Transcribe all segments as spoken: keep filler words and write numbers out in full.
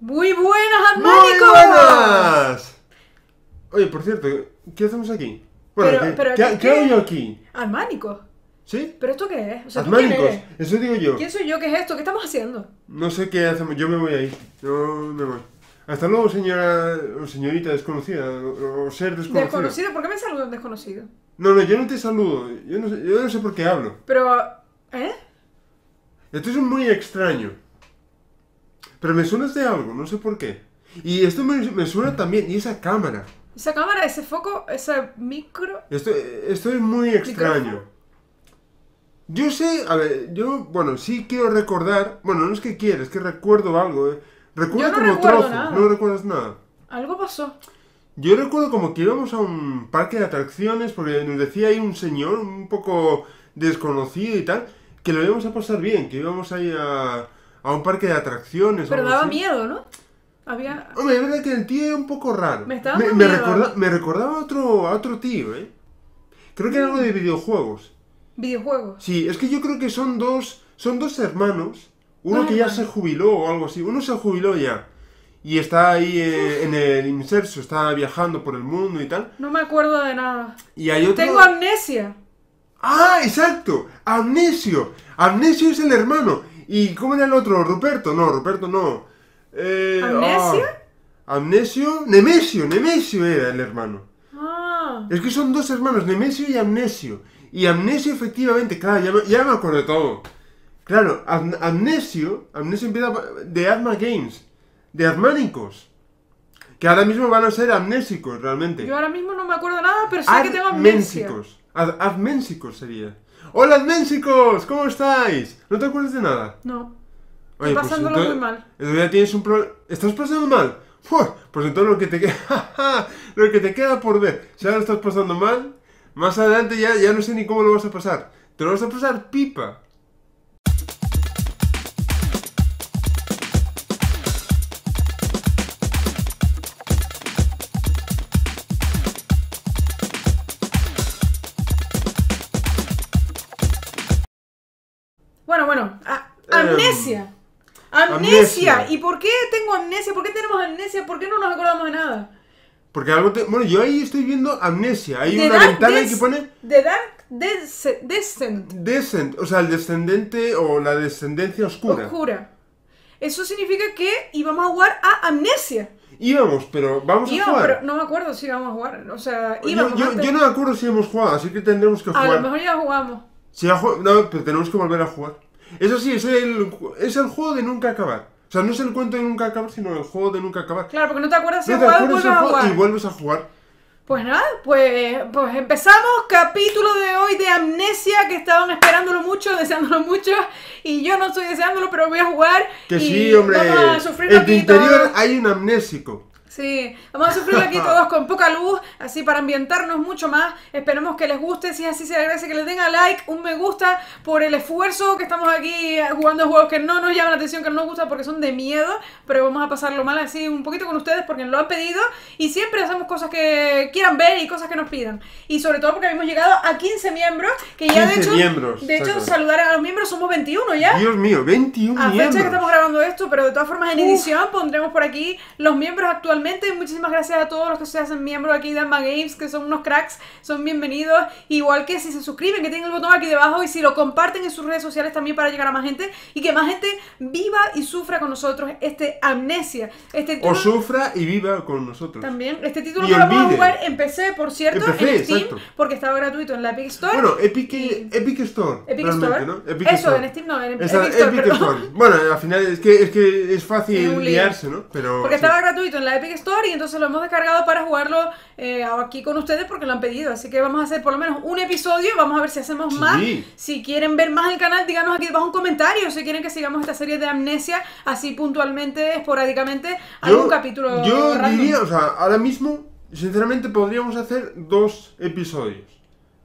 Muy buenas, Admánicos. Muy buenas. Oye, por cierto, ¿qué hacemos aquí? Bueno, pero, ¿qué, pero, ¿qué, ¿qué hay aquí? Admánicos. ¿Sí? ¿Pero esto qué es? O sea, Admánicos, eso digo yo. ¿Quién soy yo? ¿Qué es esto? ¿Qué estamos haciendo? No sé qué hacemos, yo me voy ahí. Yo me voy. Hasta luego, señora o señorita desconocida, o, o ser desconocido. ¿Desconocido? ¿Por qué me saludan desconocido? No, no, yo no te saludo. Yo no sé, yo no sé por qué hablo. Pero, ¿eh? Esto es muy extraño. Pero me suena de algo, no sé por qué. Y esto me, me suena también, y esa cámara. Esa cámara, ese foco, ese micro. Esto, esto es muy extraño. ¿Micrófono? Yo sé, a ver, yo, bueno, sí quiero recordar. Bueno, no es que quiero, es que recuerdo algo, eh. Recuerdo como trozos, no recuerdas nada. Algo pasó. Yo recuerdo como que íbamos a un parque de atracciones, porque nos decía ahí un señor un poco desconocido y tal, que lo íbamos a pasar bien, que íbamos ahí a... a un parque de atracciones. Pero daba así miedo, ¿no? Había... Hombre, es verdad que el tío era un poco raro. Me estaba me, me, recorda, me recordaba a otro, a otro tío, ¿eh? Creo que era algo de videojuegos. ¿Videojuegos? Sí, es que yo creo que son dos... Son dos hermanos. Uno que ya se jubiló o algo así. Uno se jubiló ya. Y está ahí eh, en el inserso. Está viajando por el mundo y tal. No me acuerdo de nada. Y hay otro... Tengo amnesia. ¡Ah, exacto! ¡Amnesio! ¡Amnesio es el hermano! ¿Y cómo era el otro? ¿Ruperto? No, Ruperto no. Eh, ¿Amnesio? Oh, Amnesio. Nemesio, Nemesio era el hermano. Ah. Es que son dos hermanos, Nemesio y Amnesio. Y Amnesio, efectivamente, claro, ya me, ya me acuerdo de todo. Claro, Am Amnesio, Amnesio empieza de AdmaGames, de Admánicos. Que ahora mismo van a ser amnésicos, realmente. Yo ahora mismo no me acuerdo nada, pero sé que tengo amnesia. Ad Adménsicos sería. ¡Hola, Adménsicos! ¿Cómo estáis? ¿No te acuerdas de nada? No. Oye, estoy pasándolo pues, entonces, muy mal. Entonces tienes un problema. ¿Estás pasando mal? ¡Puah! Pues entonces lo que te queda... lo que te queda por ver. Si ahora estás pasando mal, más adelante ya, ya no sé ni cómo lo vas a pasar. Te lo vas a pasar pipa. Amnesia. amnesia. Amnesia. ¿Y por qué tengo amnesia? ¿Por qué tenemos amnesia? ¿Por qué no nos acordamos de nada? Porque algo te... Bueno, yo ahí estoy viendo amnesia. Hay The una Dark ventana Des... que pone... The Dark Des... Descent. Descent. O sea, el descendente o la descendencia oscura. Oscura. Eso significa que íbamos a jugar a amnesia. Íbamos, pero vamos íbamos, a jugar. Pero no me acuerdo si íbamos a jugar. O sea, íbamos... Yo, yo, yo no me acuerdo si hemos jugado, así que tendremos que jugar. A lo mejor ya jugamos. Si ya jug... No, pero tenemos que volver a jugar. Eso sí, es el, es el juego de nunca acabar. O sea, no es el cuento de nunca acabar, sino el juego de nunca acabar. Claro, porque no te acuerdas si no has jugado, vuelves a jugar. Y vuelves a jugar. Pues nada, pues, pues empezamos capítulo de hoy de Amnesia, que estaban esperándolo mucho, deseándolo mucho. Y yo no estoy deseándolo, pero voy a jugar. Que y sí, hombre. Vamos a sufrir en tu interior todos. Hay un amnésico. Sí, vamos a sufrir aquí todos con poca luz, así para ambientarnos mucho más. Esperemos que les guste, si es así se agradece que les den a like, un me gusta por el esfuerzo que estamos aquí jugando juegos que no nos llaman la atención, que no nos gustan porque son de miedo, pero vamos a pasarlo mal así un poquito con ustedes porque nos lo han pedido y siempre hacemos cosas que quieran ver y cosas que nos pidan. Y sobre todo porque hemos llegado a quince miembros, que ya de hecho, miembros, de hecho saludar a los miembros somos veintiuno ya. Dios mío, veintiuno a miembros. A fecha que estamos grabando esto, pero de todas formas en edición Uf. pondremos por aquí los miembros actualmente. Muchísimas gracias a todos los que se hacen miembros aquí de AdmaGames, que son unos cracks, son bienvenidos, igual que si se suscriben, que tienen el botón aquí debajo, y si lo comparten en sus redes sociales también para llegar a más gente y que más gente viva y sufra con nosotros este Amnesia, este título, o sufra y viva con nosotros también. Este título lo vamos a jugar en P C, por cierto, en, P C, en Steam, exacto. Porque estaba gratuito en la Epic Store. Bueno, Epic, y... Epic Store Epic Store, ¿no? Epic eso, Store. En Steam no, en Esa, Epic Store, Epic Store. Bueno, al final es que es, que es fácil liarse, ¿no? Pero, porque sí. Estaba gratuito en la Epic Store y entonces lo hemos descargado para jugarlo eh, aquí con ustedes porque lo han pedido, así que vamos a hacer por lo menos un episodio, vamos a ver si hacemos sí. más. Si quieren ver más el canal, díganos aquí debajo un comentario si quieren que sigamos esta serie de Amnesia así puntualmente, esporádicamente, algún yo, capítulo yo random. Diría, o sea, ahora mismo sinceramente podríamos hacer dos episodios,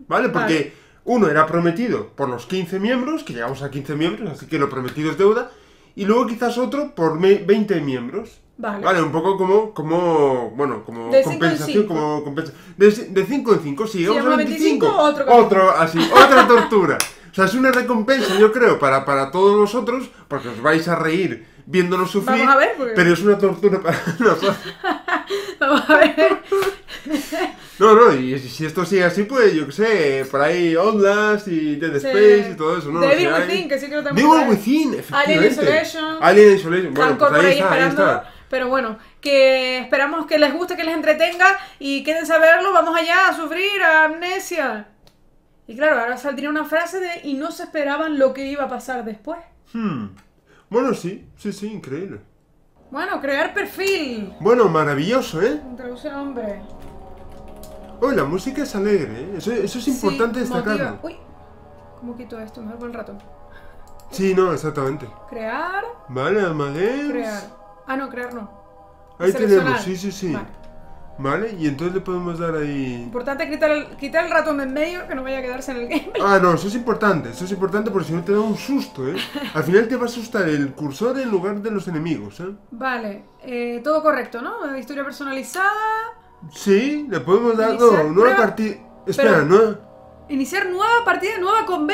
¿vale? Porque vale. uno era prometido por los quince miembros, que llegamos a quince miembros, así que lo prometido es deuda, y luego quizás otro por veinte miembros. Vale. Vale, un poco como, como bueno, como de compensación, como compensa. De cinco en cinco, sí, vamos a veinticinco, veinticinco otro, otro, así, otra tortura. O sea, es una recompensa, yo creo, para, para todos vosotros, porque os vais a reír viéndonos sufrir. Vamos a ver, porque... pero es una tortura para nosotros. Vamos a ver. No, no, y si esto sigue así, pues yo que sé, por ahí Outlast y Dead Space sí. y todo eso, ¿no? Devil no sé, Within, hay... que sí que lo tenemos. Devil Within, efectivamente. Alien Isolation. Alien Isolation, bueno, pues ahí está, ahí está. Pero bueno, que esperamos que les guste, que les entretenga y quieren saberlo, vamos allá a sufrir a Amnesia. Y claro, ahora saldría una frase de y no se esperaban lo que iba a pasar después. Hmm. Bueno, sí, sí, sí, increíble. Bueno, crear perfil. Bueno, maravilloso, ¿eh? Introduce nombre. Oh, la música es alegre, ¿eh? Eso, eso es importante sí, destacarlo. Motiva. Uy, ¿cómo quito esto? Me hago el rato. Sí, no, exactamente. Crear. Vale, AdmaGames. Crear. Ah, no, crear no. Ahí tenemos, sí, sí, sí. Vale. Vale, y entonces le podemos dar ahí... Importante quitar el, quitar el ratón de en medio, que no vaya a quedarse en el gameplay. Ah, no, eso es importante, eso es importante porque si no te da un susto, ¿eh? Al final te va a asustar el cursor en lugar de los enemigos, ¿eh? Vale, eh, todo correcto, ¿no? Historia personalizada... Sí, le podemos dar... Iniciar no, nueva partida... Espera, nueva... Iniciar nueva partida, nueva con B.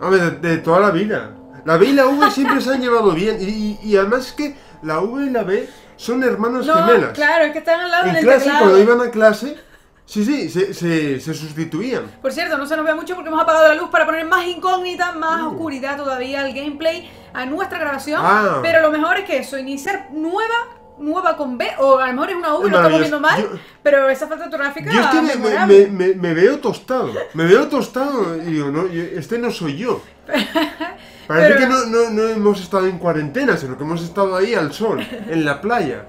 A ver, de, de toda la vida. La B y la V siempre se han llevado bien, y, y, y además es que la V y la B... Son hermanos no, gemelas. Claro, es que están al lado en del clase, teclado. Cuando iban a clase, sí, sí, se, se, se sustituían. Por cierto, no se nos vea mucho porque hemos apagado la luz para poner más incógnita, más uh. oscuridad todavía al gameplay, a nuestra grabación. Ah. Pero lo mejor es que eso, iniciar nueva, nueva con B, o a lo mejor es una V, lo estamos viendo mal, yo, pero esa falta ortográfica... Yo es que me, me, me, me veo tostado, me veo tostado y digo, no, este no soy yo. Parece pero, que no, no, no hemos estado en cuarentena, sino que hemos estado ahí al sol, en la playa.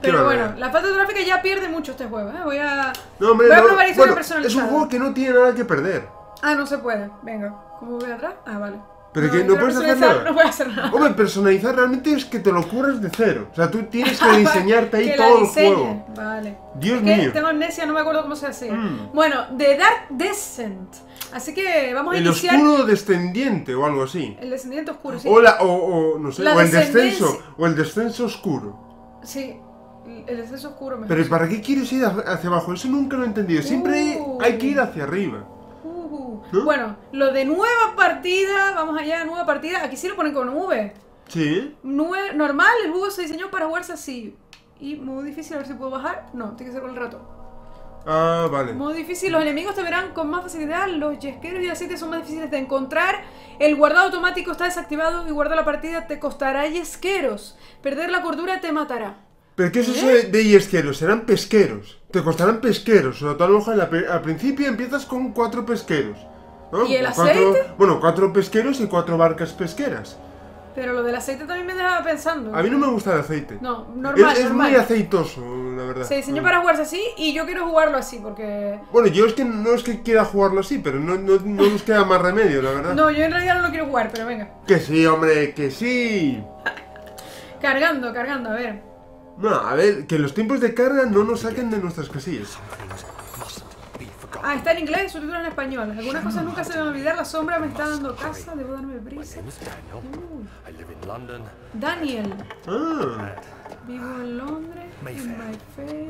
Pero bueno, manera? la falta de tráfico ya pierde mucho este juego, ¿eh? Voy a, no, hombre, voy a no, probar historia bueno, personalizada. Es un juego que no tiene nada que perder. Ah, no se puede. Venga, ¿cómo voy atrás? Ah, vale. Pero no, que no puedes hacer nada. No puedes hacer nada. Hombre, personalizar realmente es que te lo curras de cero. O sea, tú tienes que diseñarte ahí que todo el juego. Vale. Dios mío. Que tengo amnesia, no me acuerdo cómo se hacía. Mm. Bueno, The Dark Descent. Así que vamos a el iniciar... El oscuro descendiente o algo así. El descendiente oscuro, sí. O, la, o, o no sé, la o el descenso. O el descenso oscuro. Sí, el descenso oscuro mejor. Pero ¿para qué quieres ir hacia abajo? Eso nunca lo he entendido. Siempre uh. hay que ir hacia arriba. ¿No? Bueno, lo de nueva partida, vamos allá, nueva partida, aquí sí lo ponen con V. Sí. Nube normal, el juego se diseñó para jugarse así. Y modo difícil, a ver si puedo bajar. No, tiene que ser con el rato. Ah, vale. Modo difícil, los enemigos te verán con más facilidad, los yesqueros y aceites son más difíciles de encontrar. El guardado automático está desactivado y guardar la partida te costará yesqueros. Perder la cordura te matará. ¿Pero qué es eso ¿Eh? de yesqueros? Serán pesqueros. Te costarán pesqueros. O sea, a lo mejor al principio empiezas con cuatro pesqueros. ¿No? ¿Y el aceite? Cuatro, bueno, cuatro pesqueros y cuatro barcas pesqueras. Pero lo del aceite también me dejaba pensando. A mí no me gusta el aceite. No, normal. Es, es normal. Muy aceitoso, la verdad. Se diseñó para jugarse así y yo quiero jugarlo así porque... Bueno, yo es que no es que quiera jugarlo así, pero no, no, no nos queda más remedio, la verdad. No, yo en realidad no lo quiero jugar, pero venga. Que sí, hombre, que sí. Cargando, cargando, a ver. No, a ver, que los tiempos de carga no nos saquen de nuestras casillas. Ah, está en inglés, subtítulo en español. Algunas cosas nunca se me van a olvidar. La sombra me está dando casa, debo darme prisa. Uh. Daniel. Ah. Vivo en Londres. In my face.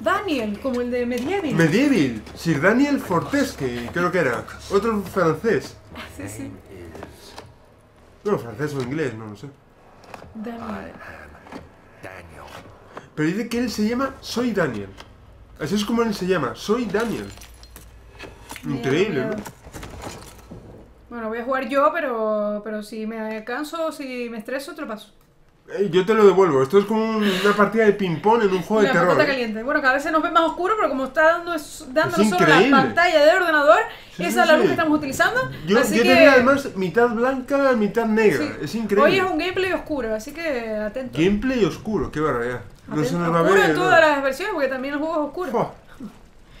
Daniel, como el de Medieval. Medieval, Sir Daniel Fortesque, creo que era. Otro francés. Sí, sí. No, francés o inglés, no lo sé. Daniel. Pero dice que él se llama Soy Daniel. Así es como él se llama, Soy Daniel. Increíble, ¿no? Bueno, voy a jugar yo, pero, pero si me canso, si me estreso, te lo paso. Eh, yo te lo devuelvo, esto es como una partida de ping-pong en un juego de terror. Caliente. Bueno, cada vez se nos ve más oscuro, pero como está dando dándonos sobre la pantalla del ordenador, sí, esa sí, es la luz sí. que estamos utilizando. Yo, así yo que... tenía además mitad blanca, mitad negra, sí. es increíble. Hoy es un gameplay oscuro, así que atento. Gameplay oscuro, qué barbaridad. No se nos va a ver. Oscuro en todas las versiones, porque también el juego es oscuro. Oh.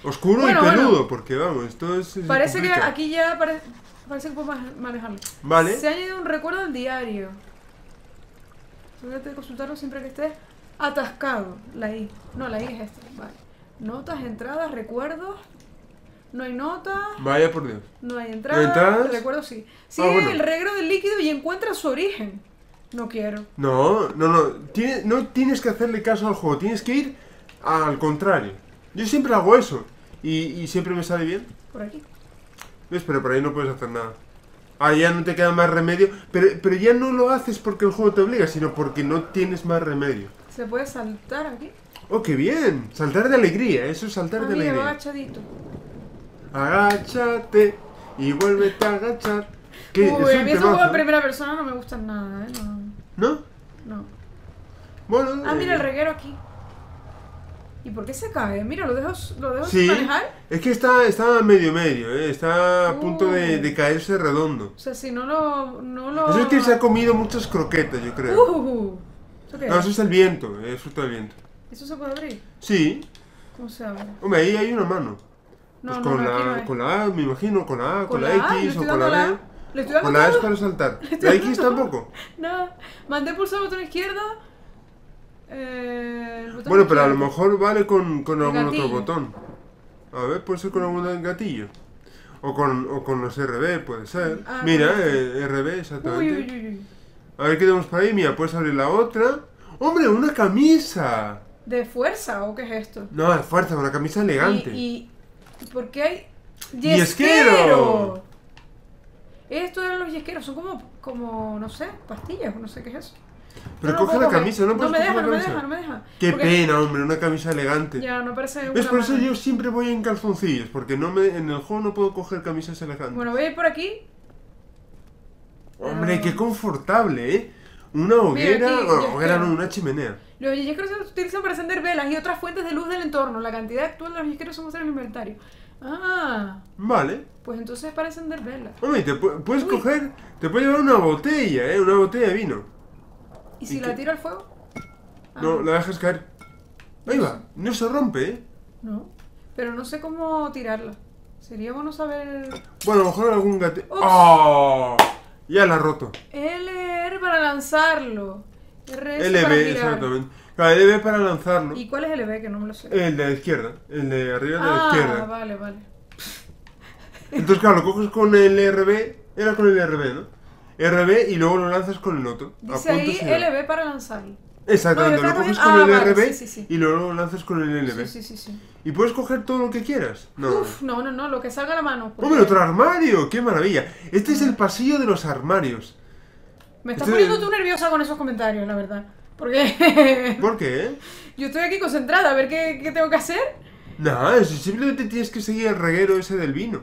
Oscuro bueno, y peludo, bueno. porque vamos, esto es... es parece complicado. que aquí ya pare... parece que puedo manejarlo. Vale. Se ha añadido un recuerdo al diario. Asegúrate de consultarlo siempre que estés atascado. La I. No, la I es esta. Vale. Notas, entradas, recuerdos. No hay notas. Vaya por Dios. No hay entradas. ¿Entradas? Recuerdos sí. Sigue ah, bueno. el reguero del líquido y encuentra su origen. No quiero. No, no, no. Tiene, no tienes que hacerle caso al juego. Tienes que ir al contrario. Yo siempre hago eso. Y, y siempre me sale bien. Por aquí. ¿Ves? Pero por ahí no puedes hacer nada. Ah, ya no te queda más remedio. Pero, pero ya no lo haces porque el juego te obliga, sino porque no tienes más remedio. ¿Se puede saltar aquí? ¡Oh, qué bien! Saltar de alegría, eso es saltar ah, de mira, alegría. Agachadito. Agáchate y vuélvete a agachar. ¿Qué? Uy, es a mí esos juegos en primera persona no me gustan nada, ¿eh? No. ¿No? No. Bueno, ah, eh... mira el reguero aquí. ¿Y por qué se cae? Mira, lo dejo, lo dejo sí, sin manejar. Es que está, está medio medio, ¿eh? Está a punto de, de caerse redondo. O sea, si no lo, no lo... Eso es que se ha comido muchas croquetas, yo creo. Uh, ¿eso qué es? No, eso es el viento, eh, eso está el viento. ¿Eso se puede abrir? Sí. ¿Cómo se abre? Hombre, ahí hay una mano. No, pues no, con, no, la, no hay. Con la A, me imagino, con la A, con, ¿con la, la X o con la B. La... ¿Le estoy dando con la A es para saltar. ¿La X tampoco? No. Mandé pulsar el botón izquierdo. Eh, bueno, pero a lo mejor vale con, con algún gatillo. Otro botón. A ver, puede ser con algún gatillo. O con, o con los R B, puede ser. Ah, mira, no sé. eh, R B, exactamente. Uy, uy, uy. A ver qué tenemos para ahí. Mira, puedes abrir la otra. ¡Hombre, una camisa! ¿De fuerza o qué es esto? No, de fuerza, una camisa elegante. ¿Y, y por qué hay yesquero? ¡Yesquero! Estos eran los yesqueros, son como, como, no sé, pastillas, no sé qué es eso. Pero no, coge no la coger. Camisa, no puedes no me deja, no me deja, no me deja. Qué porque... pena, hombre, una camisa elegante. Ya, no parece. Es por eso yo siempre voy en calzoncillos, porque no me, en el juego no puedo coger camisas elegantes. Bueno, voy a ir por aquí. Hombre, uh... qué confortable, ¿eh? Una hoguera, mira, aquí, bueno, hoguera no, una chimenea. Los yesqueros se utilizan para encender velas y otras fuentes de luz del entorno. La cantidad actual de los yesqueros son en el inventario. Ah. Vale. Pues entonces para encender velas. Hombre, te puedes Uy. coger, te puedes llevar una botella, ¿eh? Una botella de vino. ¿Y si ¿Y la tiro al fuego? Ah. No, la dejas caer. Ahí va, no se rompe, ¿eh? No, pero no sé cómo tirarla. Sería bueno saber... Bueno, a lo mejor algún gato... ¡Oh! Ya la ha roto. L R para lanzarlo. R S L B, para exactamente. Claro, L B para lanzarlo. ¿Y cuál es L B? Que no me lo sé. El de la izquierda, el de arriba de ah, la izquierda. Ah, vale, vale. Entonces, claro, lo coges con el R B. Era con el R B, ¿no? R B y luego lo lanzas con el otro. Dice ahí L B para lanzarlo. Exactamente, no, lo coges con ah, el vale, R B sí, sí, sí. y luego lo lanzas con el L B. Sí, sí, sí, sí. Y puedes coger todo lo que quieras. No. Uf, no, no, no, lo que salga a la mano. Porque... ¡Hombre, otro armario! ¡Qué maravilla! Este es el pasillo de los armarios. Me estás este... poniendo tú nerviosa con esos comentarios, la verdad. Porque... ¿Por qué? Yo estoy aquí concentrada, a ver qué, qué tengo que hacer. No, eso, simplemente tienes que seguir el reguero ese del vino.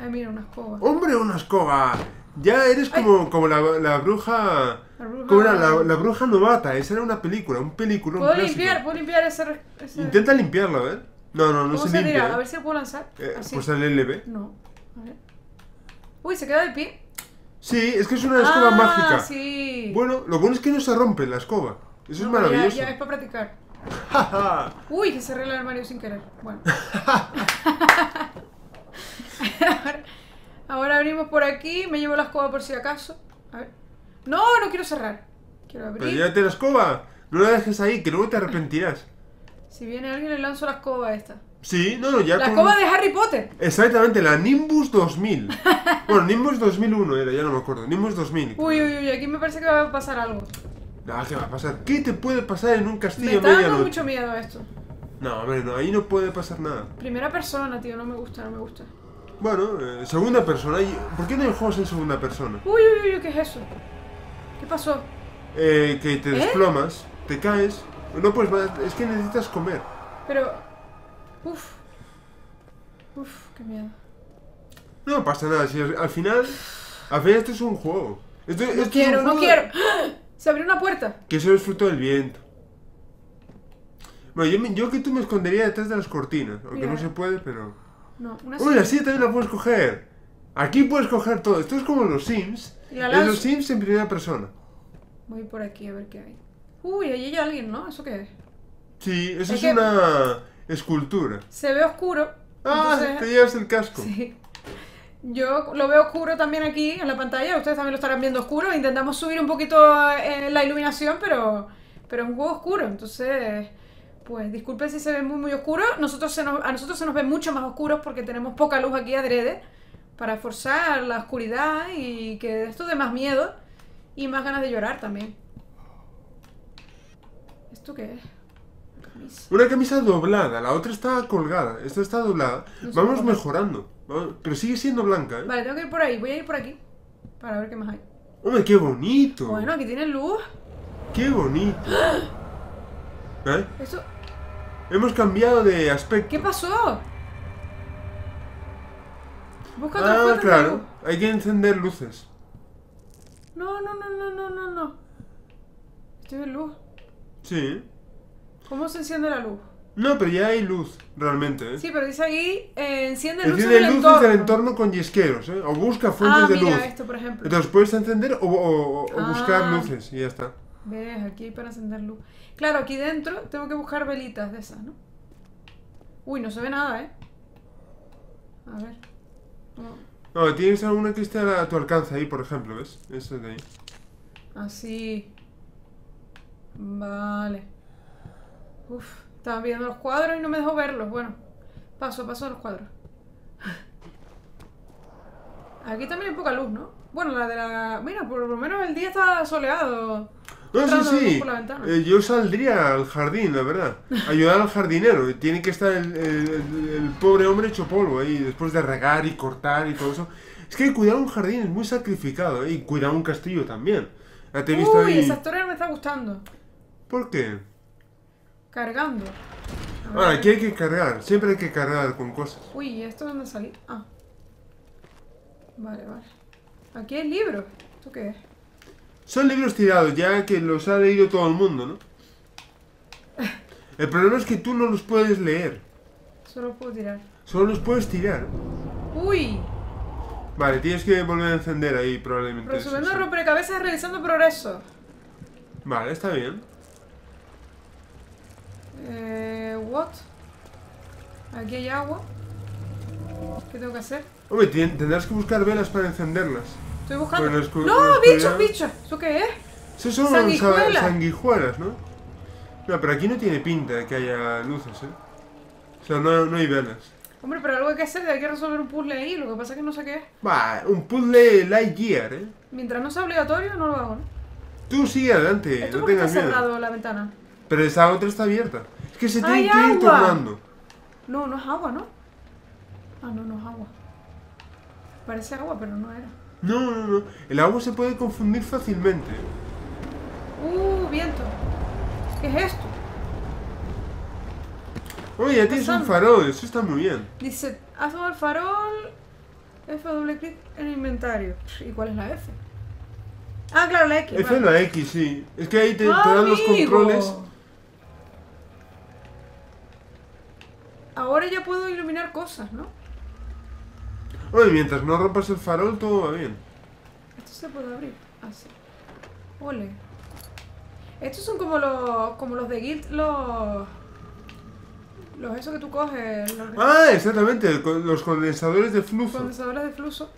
Ay, mira, una escoba. ¡Hombre, una escoba! Ya eres como, como la, la bruja... La bruja, como era, la, la bruja novata. Esa era una película, un película. ¿Puedo un limpiar? ¿Puedo limpiar ese, ese...? Intenta limpiarlo, a ver. No, no, no se, se limpia. ¿Eh? A ver si lo puedo lanzar. Eh, Así. Pues el L B. No. A ver. Uy, ¿se queda de pie? Sí, es que es una escoba ah, mágica. Sí. Bueno, lo bueno es que no se rompe la escoba. Eso no, es maravilloso. Ya, ya, es para practicar. Uy, que cerré el armario sin querer. Bueno. Ahora abrimos por aquí, me llevo la escoba por si acaso. A ver. No, no quiero cerrar. Quiero abrir. Pero llévate la escoba. No la dejes ahí, que luego te arrepentirás. Si viene alguien le lanzo la escoba esta. Sí, no, no, ya. La con... escoba de Harry Potter. Exactamente, la Nimbus dos mil. Bueno, Nimbus dos mil uno era, ya no me acuerdo. Nimbus dos mil. Uy, uy, uy, aquí me parece que va a pasar algo. Nah, ¿qué va a pasar? ¿Qué te puede pasar en un castillo? Me está dando medianoche? mucho miedo a esto. No, a ver, no, ahí no puede pasar nada. Primera persona, tío, no me gusta, no me gusta. Bueno, eh, segunda persona. ¿Por qué no hay juegos en segunda persona? Uy, uy, uy, ¿qué es eso? ¿Qué pasó? Eh, que te ¿Eh? desplomas, te caes. No, pues es que necesitas comer. Pero... Uf. Uf, qué miedo. No pasa nada, si al final... Al final esto es un juego. Esto, no esto quiero, es un juego no quiero. De... Se abrió una puerta. Que eso es fruto del viento. Bueno, yo, yo que tú me escondería detrás de las cortinas. Aunque Mira. no se puede, pero... No, una silla. Uy, la silla también la puedes coger. Aquí puedes coger todo. Esto es como los Sims. Es los Sims en primera persona. Voy por aquí a ver qué hay. Uy, ahí hay alguien, ¿no? ¿Eso qué es? Sí, eso es, es que... una escultura. Se ve oscuro. Ah, entonces... te llevas el casco. Sí. Yo lo veo oscuro también aquí en la pantalla. Ustedes también lo estarán viendo oscuro. Intentamos subir un poquito eh, la iluminación, pero, pero es un juego oscuro. Entonces... Pues disculpen si se ven muy muy oscuros. Nosotros se nos, a nosotros se nos ven mucho más oscuros porque tenemos poca luz aquí adrede para forzar la oscuridad y que esto dé más miedo y más ganas de llorar también. ¿Esto qué es? Una camisa. Una camisa doblada, la otra está colgada, esta está doblada. No Vamos mejorando. Pero sigue siendo blanca, ¿eh? Vale, tengo que ir por ahí. Voy a ir por aquí para ver qué más hay. ¡Hombre, qué bonito! Bueno, aquí tiene luz. ¡Qué bonito! ¿Vale? Eso... Hemos cambiado de aspecto. ¿Qué pasó? Busca otra fuente. Ah, claro. De luz. Hay que encender luces. No, no, no, no, no, no, no. ¿Estoy en luz? Sí. ¿Cómo se enciende la luz? No, pero ya hay luz, realmente, ¿eh? Sí, pero dice ahí, eh, enciende luces, enciende del, luces entorno. del entorno con yesqueros, ¿eh? O busca fuentes ah, de mira, luz. esto, por ejemplo. Entonces puedes encender o, o, o ah, buscar luces y ya está. ¿Ves? Aquí hay para encender luz. Claro, aquí dentro tengo que buscar velitas de esas, ¿no? Uy, no se ve nada, ¿eh? A ver. No, no tienes alguna que esté a tu alcance ahí, por ejemplo, ¿ves? Eso de ahí. Así. Vale. Uf. Estaba viendo los cuadros y no me dejó verlos. Bueno, paso, paso a los cuadros. Aquí también hay poca luz, ¿no? Bueno, la de la... Mira, por lo menos el día está soleado. No, sí, sí. Eh, yo saldría al jardín, la verdad. Ayudar al jardinero. Tiene que estar el, el, el pobre hombre hecho polvo ahí, ¿eh? Después de regar y cortar y todo eso. Es que cuidar un jardín es muy sacrificado, ¿eh? Y cuidar un castillo también. ¿Te he visto Uy, ahí? Esa historia no me está gustando. ¿Por qué? Cargando. Ahora, aquí hay que cargar. Siempre hay que cargar con cosas. Uy, ¿y esto dónde salí? Ah. Vale, vale. Aquí hay libros. ¿Esto qué es? Son libros tirados, ya que los ha leído todo el mundo, ¿no? El problema es que tú no los puedes leer. Solo puedo tirar. Solo los puedes tirar. Uy. Vale, tienes que volver a encender ahí, probablemente. Resolviendo rompecabezas, realizando progreso. Vale, está bien. Eh... ¿What? Aquí hay agua. ¿Qué tengo que hacer? Hombre, tendrás que buscar velas para encenderlas. Estoy buscando... Bueno, escu... ¡No! ¡Bichos, bichos! ¿Eso qué es? Eso son sanguijuelas. sanguijuelas, ¿no? No, pero aquí no tiene pinta de que haya luces, ¿eh? O sea, no, no hay velas. Hombre, pero algo hay que hacer, hay que resolver un puzzle ahí. Lo que pasa es que no sé qué es. Bah, un puzzle Lightyear, ¿eh? Mientras no sea obligatorio, no lo hago, ¿no? Tú sigue adelante, ¿Esto no tengas miedo. está cerrado la ventana? Pero esa otra está abierta. Es que se tiene que ir tornando. No, no es agua, ¿no? Ah, no, no es agua. Parece agua, pero no era. No, no, no. El agua se puede confundir fácilmente. Uh, viento. ¿Qué es esto? Oye, ya tienes un farol. Eso está muy bien. Dice, haz el farol. F doble clic en el inventario. ¿Y cuál es la F? Ah, claro, la X. F es la X, sí. Es que ahí te, te dan los controles. Ahora ya puedo iluminar cosas, ¿no? Oye, mientras no rompas el farol, todo va bien. Esto se puede abrir. Así. Ole. Estos son como los, como los de Guild, los... Los esos que tú coges. Los que... Ah, exactamente. Los condensadores de flujo. Condensadores de flujo.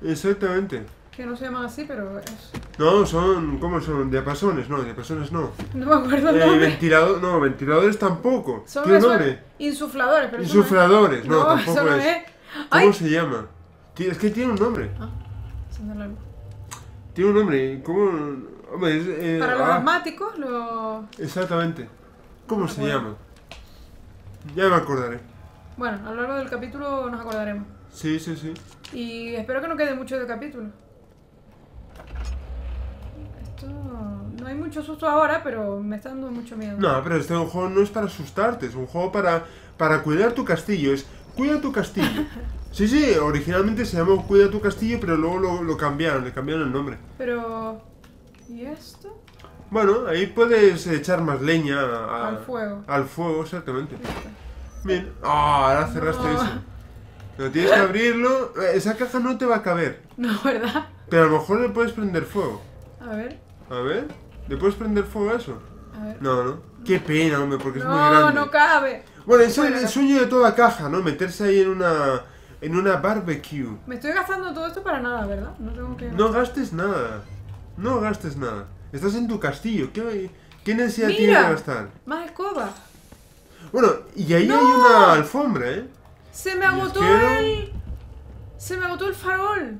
Exactamente. Que no se llaman así, pero es... No, son... ¿Cómo son? Diapasones, no, diapasones no. No me acuerdo el nombre. Eh, ventilador, no, ventiladores tampoco. Son ¿Qué nombre? Insufladores, pero Insufladores, no, no tampoco no es. es. ¿Cómo Ay. se llama? Es que tiene un nombre. Ah, la luz. Tiene un nombre, ¿cómo...? Hombre, es, eh, Para los ah. asmáticos, los... Exactamente. ¿Cómo no se acuerdo. llama? Ya me acordaré. Bueno, a lo largo del capítulo nos acordaremos. Sí, sí, sí. Y espero que no quede mucho del capítulo. No hay mucho susto ahora, pero me está dando mucho miedo. No, pero este juego no es para asustarte, es un juego para, para cuidar tu castillo. Es cuida tu castillo. Sí, sí, originalmente se llamó Cuida tu castillo, pero luego lo, lo cambiaron, le cambiaron el nombre. Pero... ¿Y esto? Bueno, ahí puedes echar más leña a, al fuego. Al fuego, exactamente. Bien. Ah, oh, ahora cerraste no. eso. Pero tienes que abrirlo. Esa caja no te va a caber. No, ¿verdad? Pero a lo mejor le puedes prender fuego. A ver. A ver, ¿le puedes prender fuego a eso? A ver. No, no. Qué pena, hombre, porque no, es muy grande. No, no cabe. Bueno, eso es el sueño de toda caja, ¿no? Meterse ahí en una en una barbecue. Me estoy gastando todo esto para nada, ¿verdad? No tengo que... No gastes nada. No gastes nada. Estás en tu castillo. ¿Qué, qué necesidad Mira, tienes de gastar? Más escoba. Bueno, y ahí no. hay una alfombra, ¿eh? Se me agotó el... Se me agotó el farol.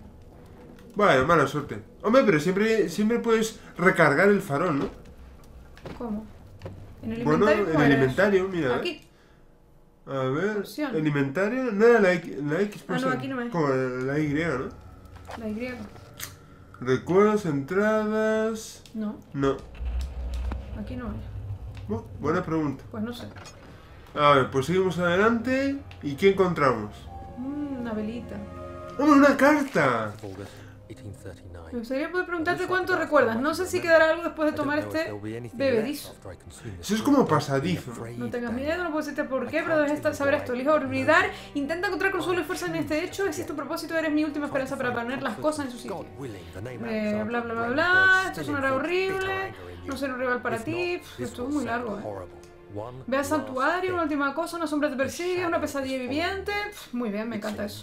Vale, mala suerte. Hombre, pero siempre, siempre puedes recargar el farol, ¿no? ¿Cómo? En el inventario. Bueno, en el inventario, mira. Aquí. A ver, Opción. El inventario, no era la X, la X ah, no, aquí no me... como la Y, ¿no? La Y. Recuerdos, entradas... No. No. Aquí no era. Uh, buena pregunta. Pues no sé. A ver, pues seguimos adelante. ¿Y qué encontramos? Mm, una velita. ¡Oh, una carta! Me gustaría poder preguntarte cuánto recuerdas. No sé si quedará algo después de tomar este bebedizo. Eso es como pasadizo. No tengas miedo, no puedo decirte por qué, pero debes saber esto. Elijo olvidar, intenta encontrar consuelo y fuerza en este hecho. Existe tu propósito, eres mi última esperanza para poner las cosas en su sitio. Eh, bla, bla, bla, bla. Esto sonará horrible. No seré un rival para ti. Pff, esto es muy largo, eh. Ve al santuario, una última cosa, una sombra te persigue, una pesadilla viviente. Pff, muy bien, me encanta eso.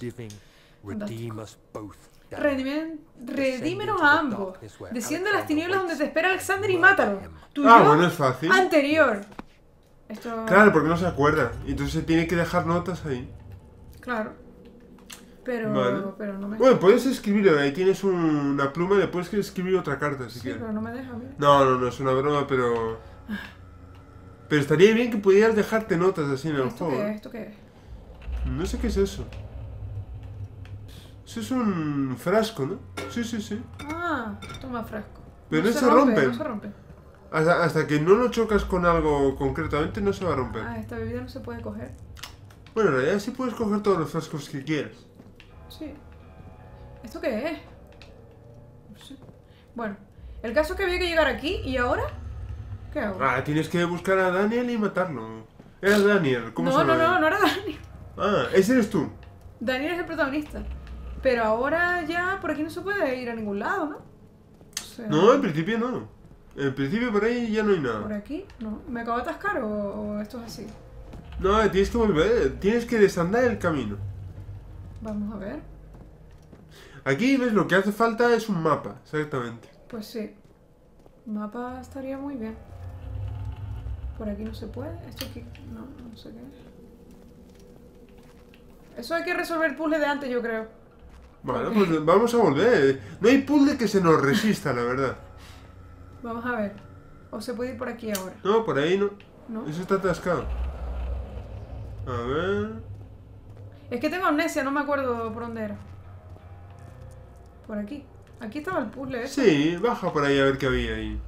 Fantástico. Redime, redímenos a ambos. Desciende a las tinieblas donde te espera Alexander y mátalo. Tu ah, yo bueno, es fácil. Anterior. Esto... Claro, porque no se acuerda. Entonces se tiene que dejar notas ahí. Claro. Pero, vale. pero no me... Bueno, puedes escribirlo. Ahí tienes un, una pluma y le puedes escribir otra carta si sí, quieres. Pero no me deja, mira. No, no, no, es una broma, pero... Pero estaría bien que pudieras dejarte notas así en el ¿Esto juego. Qué es? ¿Esto qué es? No sé qué es eso. Eso es un frasco, ¿no? Sí, sí, sí. Ah, toma frasco. Pero no, no se, se rompe, rompe. No se rompe. Hasta, hasta que no lo chocas con algo concretamente, no se va a romper. Ah, esta bebida no se puede coger. Bueno, en realidad sí puedes coger todos los frascos que quieras. Sí. ¿Esto qué es? No sé. Bueno, el caso es que había que llegar aquí y ahora... ¿Qué hago? Ah, tienes que buscar a Daniel y matarlo. Era Daniel, ¿cómo se llama? No, no, no, no era Daniel. Ah, ese eres tú. Daniel es el protagonista. Pero ahora ya por aquí no se puede ir a ningún lado, ¿no? O sea, no, en principio no. En principio por ahí ya no hay nada. ¿Por aquí? No. ¿Me acabo de atascar o, o esto es así? No, tienes que volver. Tienes que desandar el camino. Vamos a ver. Aquí ves lo que hace falta es un mapa, exactamente. Pues sí. Mapa estaría muy bien. Por aquí no se puede. Esto aquí... No, no sé qué. Eso hay que resolver el puzzle de antes, yo creo. Bueno, okay. Pues vamos a volver. No hay puzzle que se nos resista, la verdad. Vamos a ver. ¿O se puede ir por aquí ahora? No, por ahí no. ¿No? Eso está atascado. A ver... Es que tengo amnesia, no me acuerdo por dónde era. Por aquí. Aquí estaba el puzzle ese. Sí, baja por ahí a ver qué había ahí.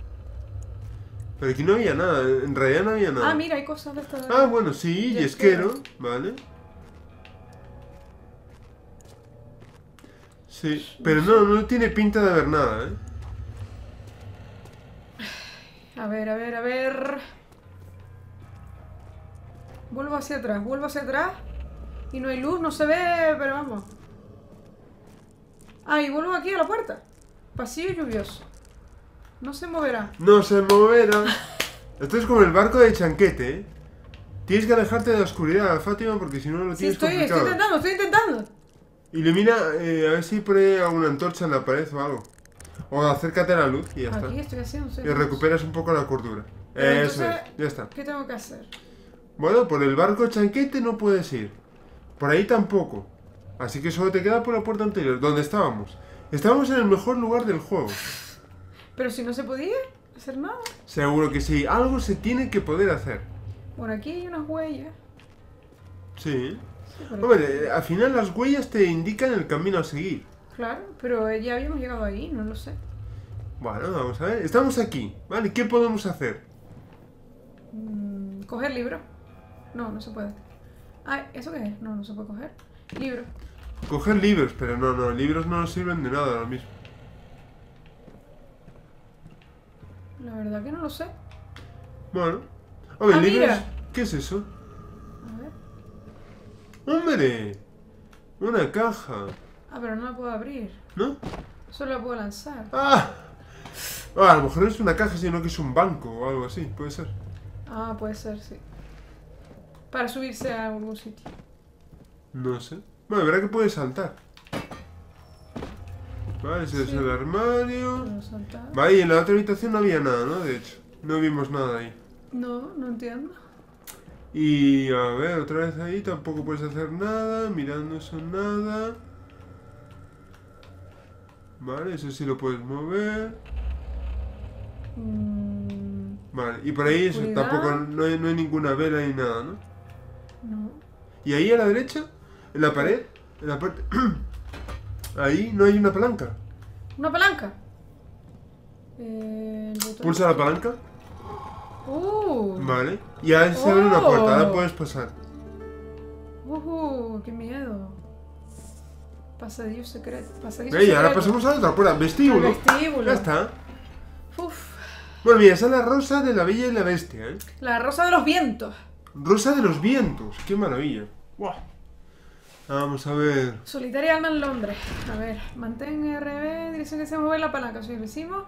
Pero aquí no había nada, en realidad no había nada. Ah, mira, hay cosas de estas... Ah, bueno, sí, yesquero, yesquero. Vale. Sí, pero no, no tiene pinta de haber nada, ¿eh? A ver, a ver, a ver... Vuelvo hacia atrás, vuelvo hacia atrás... Y no hay luz, no se ve, pero vamos... Ah, y vuelvo aquí a la puerta. Pasillo lluvioso. No se moverá. No se moverá. Esto es como el barco de Chanquete, ¿eh? Tienes que alejarte de la oscuridad, Fátima, porque si no lo tienes complicado. Sí, estoy, estoy intentando, estoy intentando. Ilumina, eh, a ver si pone alguna antorcha en la pared o algo. O acércate a la luz y ya está. Aquí estoy haciendo seis. Y recuperas un poco la cordura. Pero eso entonces, es, ya está. ¿Qué tengo que hacer? Bueno, por el barco Chanquete no puedes ir. Por ahí tampoco. Así que solo te queda por la puerta anterior, donde estábamos. Estábamos en el mejor lugar del juego. Pero si no se podía hacer nada. Seguro que sí, algo se tiene que poder hacer. Bueno, aquí hay unas huellas. Sí. Hombre, al final las huellas te indican el camino a seguir. Claro, pero ya habíamos llegado ahí, no lo sé. Bueno, vamos a ver, estamos aquí, ¿vale? ¿Qué podemos hacer? Mm, coger libro. No, no se puede. Ah, ¿eso qué es? No, no se puede coger. Libro. Coger libros, pero no, no, libros no nos sirven de nada ahora mismo. La verdad que no lo sé. Bueno, a ver, ah, libros... Mira. ¿Qué es eso? ¡Hombre! Una caja. Ah, pero no la puedo abrir. ¿No? Solo la puedo lanzar. ¡Ah! Ah, a lo mejor no es una caja, sino que es un banco o algo así, puede ser. Ah, puede ser, sí. Para subirse a algún sitio. No sé. Bueno, verá que puede saltar. Vale, ese sí. Es el armario. Vale, y en la otra habitación no había nada, ¿no? De hecho, no vimos nada ahí. No, no entiendo. Y a ver, otra vez ahí, tampoco puedes hacer nada, mirando eso nada. Vale, eso sí lo puedes mover. Mm. Vale, y por ahí eso, tampoco no hay, no hay ninguna vela ni nada, ¿no? No. Y ahí a la derecha, en la pared, en la parte... ahí no hay una palanca. ¿Una palanca? Eh, Pulsa la palanca. Uh. Vale. Y ahora se abre oh. una puerta, ahora puedes pasar. Uh, qué miedo. Pasadillo secreto. Pasadillo Ey, secreto. Ahora pasamos a la otra puerta, vestíbulo. vestíbulo. Ya está. Uf. Bueno, mira, esa es la rosa de la Bella y la Bestia, ¿eh? La rosa de los vientos. Rosa de los vientos, qué maravilla. Wow. Vamos a ver. Solitaria alma en Londres. A ver, mantén R B, dirección que se mueve la palanca. Si decimos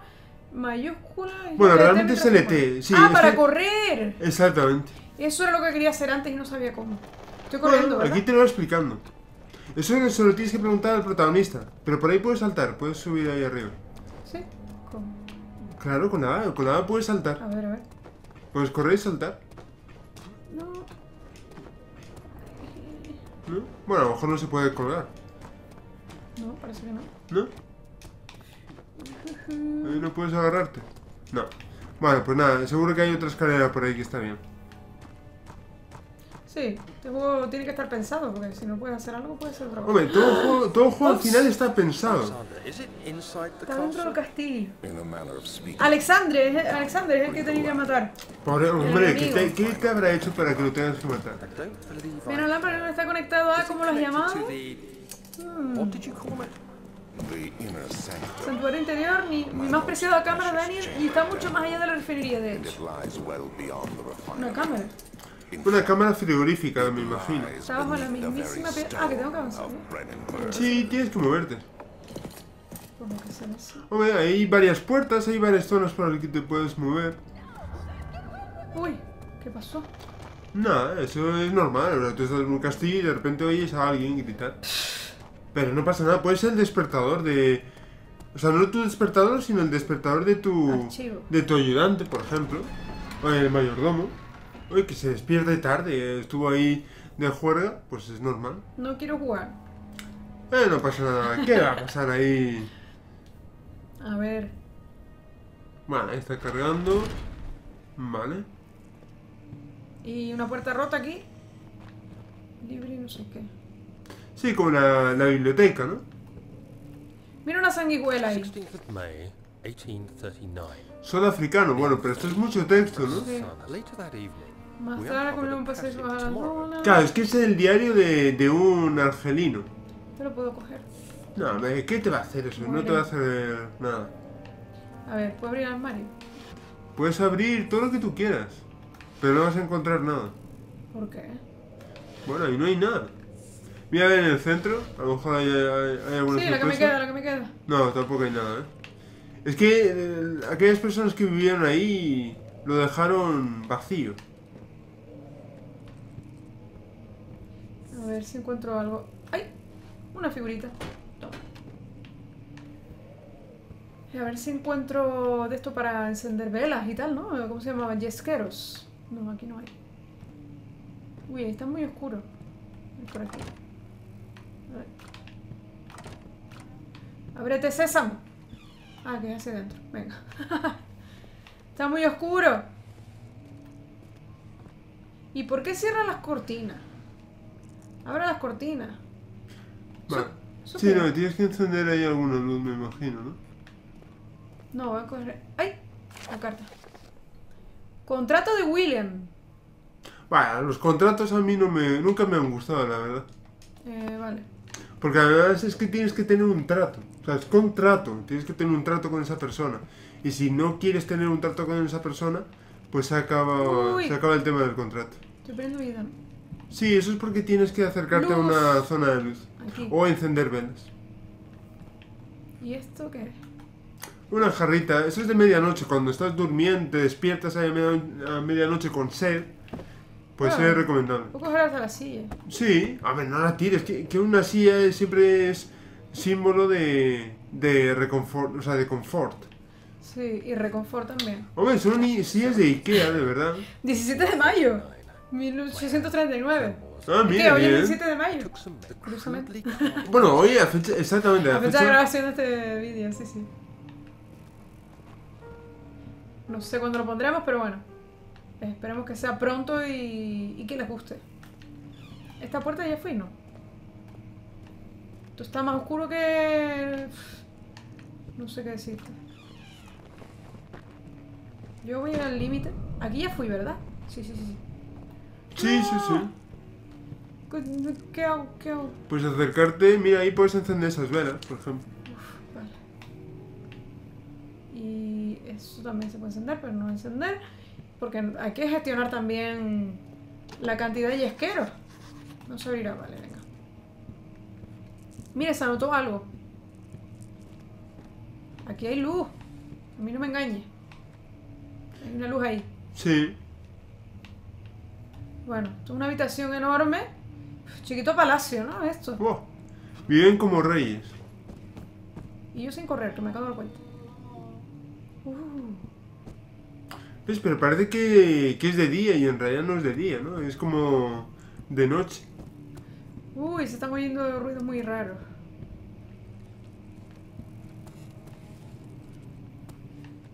mayúscula. Bueno, realmente es L T. Sí, ah, para este... correr. Exactamente. Eso era lo que quería hacer antes y no sabía cómo. Estoy corriendo. Bueno, aquí te lo voy explicando. Eso es que se lo tienes que preguntar al protagonista. Pero por ahí puedes saltar, puedes subir ahí arriba. ¿Sí? ¿Cómo? Claro, con la A. Con la A puedes saltar. A ver, a ver. Puedes correr y saltar. No. ¿No? Bueno, a lo mejor no se puede colgar. No, parece que no. ¿No? Ahí no puedes agarrarte. No. Bueno, pues nada, seguro que hay otra escalera por ahí que está bien. Sí, este juego tiene que estar pensado, porque si no puedes hacer algo, puedes hacer otra cosa. Hombre, todo juego, todo juego al final está pensado. Está dentro del castillo. Alexandre, es, Alexandre es el que tenía que matar. Pobre hombre, ¿qué te, ¿qué te habrá hecho para que lo tengas que matar? Pero la lámpara no está conectado a, ¿cómo lo has llamado? Hmm. Santuario interior, mi, mi más preciada cámara, Daniel, y está mucho más allá de la refinería, de hecho. Una cámara. Una cámara frigorífica, me imagino. Está bajo la mismísima piedra. Ah, que tengo que avanzar. Sí, tienes que moverte. Hombre, hay varias puertas, hay varias zonas para las que te puedes mover. Uy, ¿qué pasó? Nada, eso es normal. Tú estás en un castillo y de repente oyes a alguien gritar. Pero no pasa nada, puedes ser el despertador de... O sea, no tu despertador, sino el despertador de tu... Archivo. De tu ayudante, por ejemplo. O el mayordomo. Oye, que se despierte tarde, estuvo ahí de juerga, pues es normal. No quiero jugar. Eh, no pasa nada. ¿Qué va a pasar ahí? A ver. Bueno, ahí está cargando. Vale. ¿Y una puerta rota aquí? Libre y no sé qué. Sí, como la, la biblioteca, ¿no? Mira una sanguijuela ahí. Son africanos, bueno, pero esto es mucho texto, ¿no? Sí. Más tarde con un paseo a la luna. Claro, es que es el diario de, de un argelino. Te lo puedo coger. No, ¿qué te va a hacer eso? No te va a hacer nada. A ver, ¿puedo abrir el armario? Puedes abrir todo lo que tú quieras, pero no vas a encontrar nada. ¿Por qué? Bueno, ahí no hay nada. Mira a ver en el centro, a lo mejor hay, hay, hay alguna... Sí, la que me queda, la que me queda. No, tampoco hay nada, ¿eh? Es que eh, aquellas personas que vivieron ahí lo dejaron vacío. A ver si encuentro algo. ¡Ay! Una figurita. Toma. A ver si encuentro de esto para encender velas y tal, ¿no? ¿Cómo se llamaba? Yesqueros. No, aquí no hay. Uy, ahí está muy oscuro. Por aquí. A ver. ¡Ábrete, sésamo! Ah, que hace dentro. Venga. Está muy oscuro. ¿Y por qué cierran las cortinas? Abra las cortinas. Vale. So, sí, no, tienes que encender ahí alguna luz, me imagino, ¿no? No, voy a coger... ¡Ay! La carta. Contrato de William. Bueno, los contratos a mí no me... nunca me han gustado, la verdad. Eh, vale. Porque la verdad es que tienes que tener un trato. O sea, es contrato. Tienes que tener un trato con esa persona. Y si no quieres tener un trato con esa persona, pues se acaba, Uy. se acaba el tema del contrato. Estoy perdiendo vida. Sí, eso es porque tienes que acercarte luz. a una zona de luz. Aquí. O encender velas. ¿Y esto qué es? Una jarrita. Eso es de medianoche. Cuando estás durmiendo, te despiertas a medianoche con sed. Pues bueno, es recomendable. Puedo coger hasta la silla. Sí. A ver, no la tires. Que, que una silla siempre es símbolo de... De reconfort. O sea, de confort. Sí, y reconfort también. Hombre, son sillas de Ikea, de verdad. diecisiete de mayo. mil ochocientos treinta y nueve. Ah, mira, hoy es el diecisiete de mayo. Bueno, hoy a fecha, exactamente. A, a fecha, fecha de grabación de este vídeo, sí, sí. No sé cuándo lo pondremos, pero bueno. Esperemos que sea pronto y, y que les guste. Esta puerta ya fui, ¿no? Esto está más oscuro que... No sé qué decirte. Yo voy a ir al límite. Aquí ya fui, ¿verdad? Sí, sí, sí. Sí, sí, sí. ¿Qué, qué hago? ¿Qué hago? Pues acercarte, mira, ahí puedes encender esas velas, por ejemplo. Uf, vale. Y eso también se puede encender, pero no encender. Porque hay que gestionar también la cantidad de yesqueros. No se abrirá, vale, venga. Mira, se anotó algo. Aquí hay luz. A mí no me engañes. Hay una luz ahí. Sí. Bueno, esto es una habitación enorme. Chiquito palacio, ¿no? Esto. Wow. Viven como reyes. Y yo sin correr, que me acabo de dar cuenta. Uh. Pues, pero parece que, que es de día y en realidad no es de día, ¿no? Es como de noche. Uy, se están oyendo ruidos muy raros.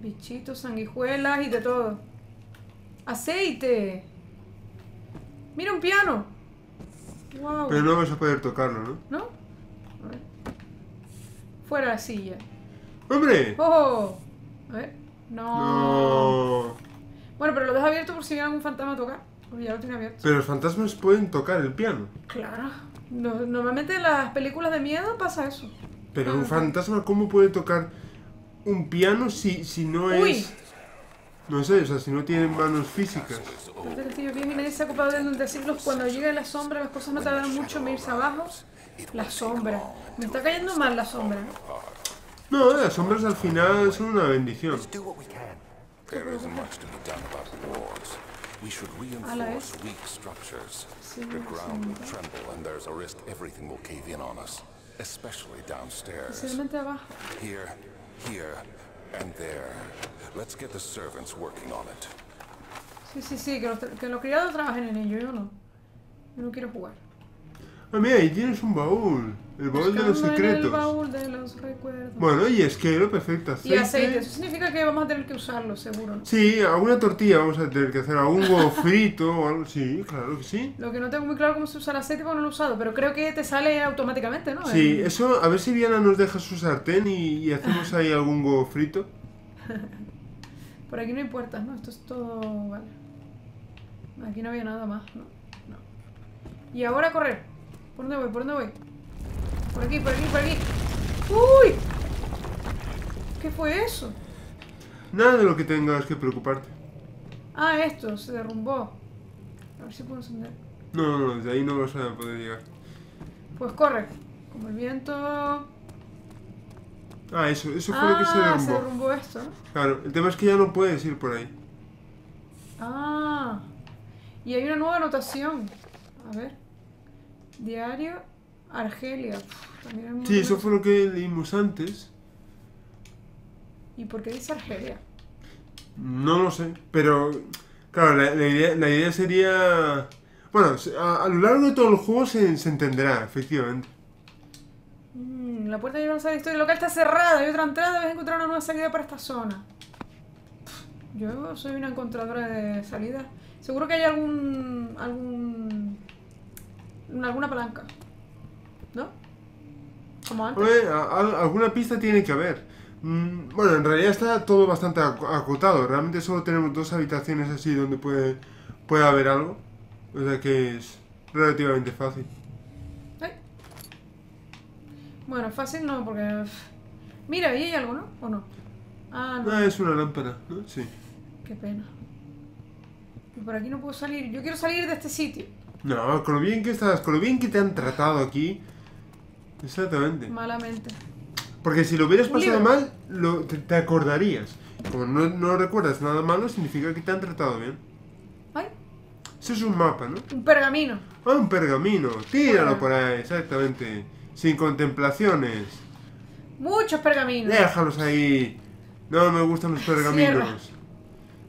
Bichitos, sanguijuelas y de todo. ¡Aceite! ¡Mira, un piano! Wow. Pero no vas a poder tocarlo, ¿no? ¿No? A ver. Fuera la silla. ¡Hombre! ¡Oh! A ver. No. No. Bueno, pero lo dejo abierto por si viene algún fantasma a tocar. Porque ya lo tiene abierto. Pero los fantasmas pueden tocar el piano. Claro. No, normalmente en las películas de miedo pasa eso. Pero ah, un fantasma, ¿cómo puede tocar un piano si, si no es... Uy. No sé, o sea, si no tienen manos físicas. Parece que estoy bien y nadie se ha ocupado de decirlos. Cuando llega la sombra, las cosas no tardan mucho en irse abajo. La sombra. Me está cayendo mal la sombra. No, las sombras al final son una bendición. A la vez. Sí, especialmente abajo. Sí, sí, sí, que los, que los criados trabajen en ello, yo no. Yo no quiero jugar. Ah, mira, ahí tienes un baúl. El baúl de los secretos. El baúl de los recuerdos. Bueno, y es que lo perfecto. Aceite. Y aceite, eso significa que vamos a tener que usarlo, seguro, ¿no? Sí, alguna tortilla vamos a tener que hacer, algún huevo frito o algo. Sí, claro que sí. Lo que no tengo muy claro cómo se usa el aceite porque no lo he usado, pero creo que te sale automáticamente, ¿no? Sí, el... eso, a ver si Viana nos deja su sartén y, y hacemos ahí algún huevo frito. Por aquí no hay puertas, ¿no? Esto es todo... Vale. Aquí no había nada más, ¿no? No. Y ahora a correr. ¿Por dónde voy? ¿Por dónde voy? Por aquí, por aquí, por aquí. ¡Uy! ¿Qué fue eso? Nada de lo que tengas que preocuparte. Ah, esto, se derrumbó. A ver si puedo encender. No, no, no, de ahí no vas a poder llegar. Pues corre, como el viento... Ah, eso, eso fue ah, lo que se derrumbó. Ah, se derrumbó esto. Claro, el tema es que ya no puedes ir por ahí. Ah, y hay una nueva anotación. A ver. Diario Argelia. Uf, también hay sí, eso fue lo que leímos antes. ¿Y por qué dice Argelia? No lo sé, pero... Claro, la, la, idea, la idea sería... Bueno, a, a lo largo de todo el juego se, se entenderá, efectivamente. La puerta de la historia local está cerrada. Hay otra entrada, debes encontrar una nueva salida para esta zona. Yo soy una encontradora de salidas. Seguro que hay algún... algún alguna palanca, ¿no? Como antes. Oye, a, a, alguna pista tiene que haber. Mm, bueno, en realidad está todo bastante acotado. Realmente solo tenemos dos habitaciones así donde puede, puede haber algo. O sea que es relativamente fácil. Bueno, fácil no, porque... Mira, ahí hay algo, ¿no? ¿O no? Ah, no. Ah, es una lámpara, ¿no? Sí. Qué pena. Y por aquí no puedo salir. Yo quiero salir de este sitio. No, con lo bien que estás, con lo bien que te han tratado aquí. Exactamente. Malamente. Porque si lo hubieras pasado mal, lo, te, te acordarías. Como no, no recuerdas nada malo, significa que te han tratado bien. Ay. Eso es un mapa, ¿no? Un pergamino. Ah, un pergamino. Tíralo por ahí, exactamente. Sin contemplaciones. Muchos pergaminos. Déjalos ahí. No me gustan los pergaminos. Cierra.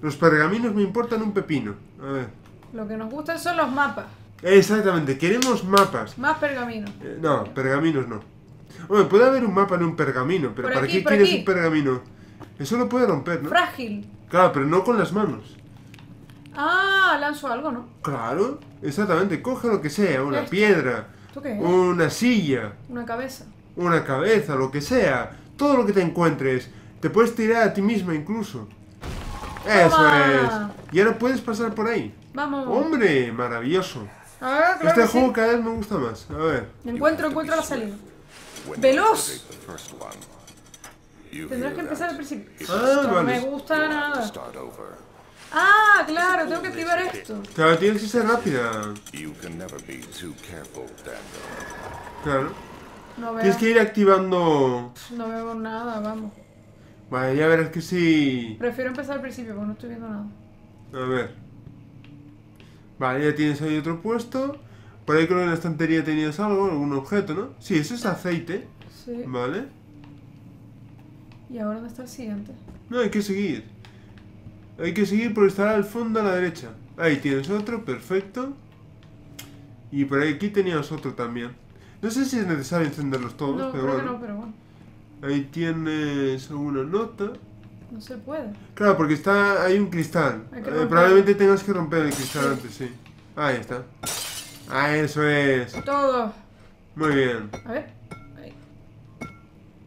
Los pergaminos me importan un pepino. A ver. Lo que nos gustan son los mapas. Exactamente, queremos mapas. Más pergaminos. Eh, no, pergaminos no. Bueno, puede haber un mapa en un pergamino, pero ¿para qué quieres un pergamino? Eso lo puede romper, ¿no? Frágil. Claro, pero no con las manos. Ah, lanzo algo, ¿no? Claro, exactamente. Coge lo que sea, una ¿Esto? piedra, ¿Tú qué? una silla, una cabeza, una cabeza, lo que sea, todo lo que te encuentres. Te puedes tirar a ti misma incluso. Eso ¡Toma! es. Y ahora puedes pasar por ahí. Vamos. Hombre, maravilloso. Ah, claro este juego sí. cada vez me gusta más. A ver. Encuentro, encuentro la salida. Veloz. Tendrás que empezar al principio. Ah, no vale. me gusta nada. Ah, claro, tengo que activar esto. Claro, tienes que ser rápida. Claro. No veo. Tienes que ir activando. No veo nada, vamos. Vale, ya verás que sí. Prefiero empezar al principio porque no estoy viendo nada. A ver. Vale, ya tienes ahí otro puesto. Por ahí creo que en la estantería tenías algo, algún objeto, ¿no? Sí, eso es aceite. Sí. Vale. ¿Y ahora dónde está el siguiente? No, hay que seguir. Hay que seguir porque estará al fondo a la derecha. Ahí tienes otro, perfecto. Y por ahí aquí tenías otro también. No sé si es necesario encenderlos todos, no, pero creo bueno. que no, pero bueno. Ahí tienes alguna nota. No se puede. Claro, porque está hay un cristal. Hay eh, probablemente tengas que romper el cristal antes, sí. Ahí está. Ah, eso es. Todo. Muy bien. A ver. Ahí.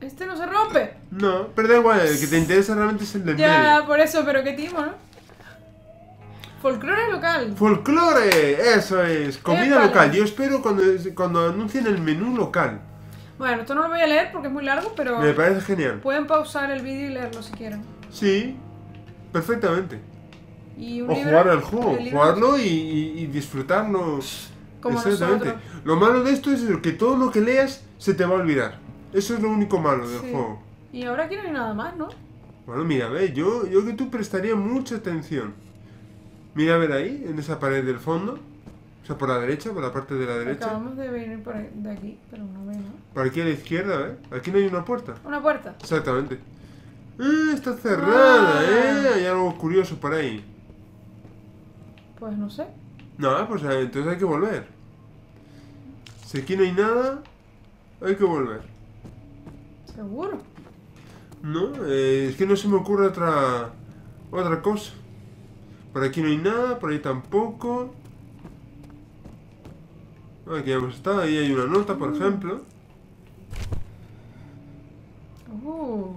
Este no se rompe. No, pero da igual, el que te interesa realmente es el del medio. Ya, por eso, pero qué timo, ¿no? Folclore local. Folclore, eso es. Comida Épale. local. Yo espero cuando, cuando anuncien el menú local. Bueno, esto no lo voy a leer porque es muy largo, pero... Me parece genial. Pueden pausar el vídeo y leerlo si quieren. Sí, perfectamente. ¿Y un o libro? jugar al juego, jugarlo y, y, y disfrutarlo. Como Exactamente. Nosotros. Lo malo de esto es que todo lo que leas se te va a olvidar. Eso es lo único malo del sí. juego. Y ahora aquí no hay nada más, ¿no? Bueno, mira, a ver, yo, yo que tú prestaría mucha atención. Mira, a ver ahí, en esa pared del fondo. O sea, por la derecha, por la parte de la derecha. Acabamos de venir por ahí, de aquí, pero no veo. Por aquí a la izquierda, ¿eh? Aquí no hay una puerta. Una puerta. Exactamente. Eh, está cerrada, ah. ¿eh? Hay algo curioso por ahí. Pues no sé. No, pues entonces hay que volver. Si aquí no hay nada, hay que volver. ¿Seguro? No, eh, es que no se me ocurre otra, otra cosa. Por aquí no hay nada, por ahí tampoco. Aquí hemos estado, ahí hay una nota, por uh. ejemplo. Uh.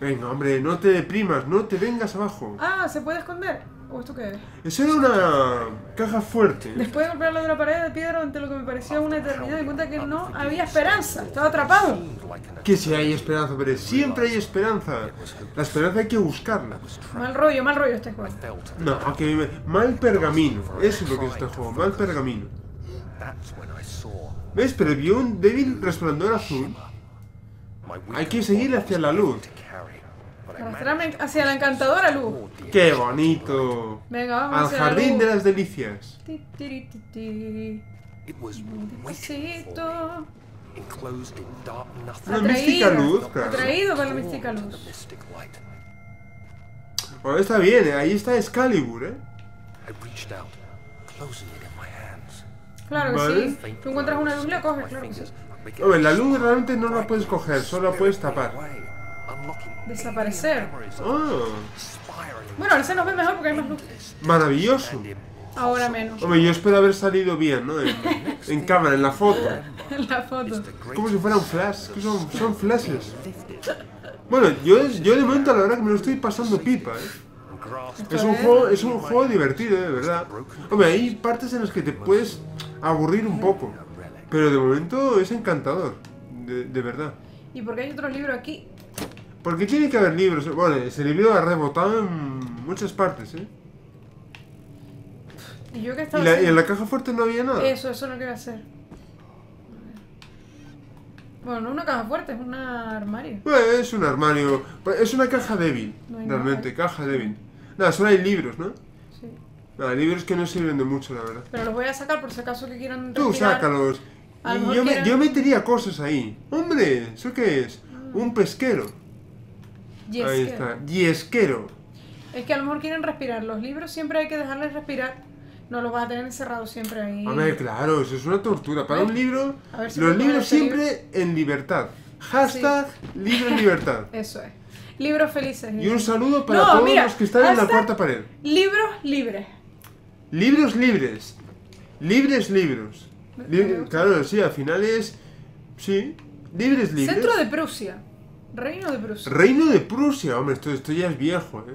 Venga, hombre, no te deprimas, no te vengas abajo. Ah, ¿se puede esconder? ¿O esto qué es? Eso era una caja fuerte. Después de golpearlo de la pared de piedra ante lo que me parecía una eternidad, me di cuenta que no había esperanza. Estaba atrapado. Que si hay esperanza, pero siempre hay esperanza. La esperanza hay que buscarla. Mal rollo, mal rollo este juego. No, okay, mal pergamino. Eso es lo que es este juego, mal pergamino. ¿Ves? Pero vio un débil resplandor azul. Hay que seguir hacia la luz. Arrastrarme hacia la encantadora luz. ¡Qué bonito! Venga, vamos Al hacia jardín la luz. de las delicias. Una mística luz, claro. Atraído por la mística luz. Bueno, está bien, ¿eh? Ahí está Excalibur, ¿eh? Claro que ¿Vale? sí. Tú encuentras una luz y la coges, claro que sí. Hombre, la luz realmente no la puedes coger, solo la puedes tapar. Desaparecer. Oh. Bueno, ahora se nos ve mejor porque hay más luz. Maravilloso. Ahora menos. Hombre, yo espero haber salido bien, ¿no? En, en cámara, en la foto. En la foto. Es como si fuera un flash. Que son, son flashes. Bueno, yo, yo de momento la verdad que me lo estoy pasando pipa, ¿eh? Es un, juego, es un juego divertido, de verdad. Hombre, hay partes en las que te puedes aburrir un poco. Pero de momento es encantador, de, de verdad. ¿Y por qué hay otro libro aquí? Porque tiene que haber libros. Bueno, ese libro ha rebotado en muchas partes, ¿eh? ¿Y, yo que estaba ¿Y, la, y en la caja fuerte no había nada? Eso, eso no quiero hacer. Bueno, no es una caja fuerte, es un armario. Bueno, es un armario. Es una caja débil, no realmente, nada. caja débil. Nada, solo hay libros, ¿no? Sí. Nada, libros que no sirven de mucho, la verdad. Pero los voy a sacar por si acaso que quieran Tú retirar. sácalos. Yo, quieran... me, yo metería cosas ahí. ¡Hombre! ¿Eso qué es? Ah. Un pesquero. Yesquero. Ahí está. Yesquero. Es que a lo mejor quieren respirar. Los libros siempre hay que dejarles respirar. No los vas a tener encerrados siempre ahí. A ver, claro, eso es una tortura. Para un libro, si los libros siempre libro. en libertad. Hashtag sí. libro en libertad. Eso es. Libros felices. Libres. Y un saludo para no, todos mira, los que están en la cuarta pared. Libros libres. Libros libres. Libres libros. Lib claro, sí, al final es... Sí, libres libres. Centro de Prusia. Reino de Prusia. Reino de Prusia, hombre, esto, esto ya es viejo, ¿eh?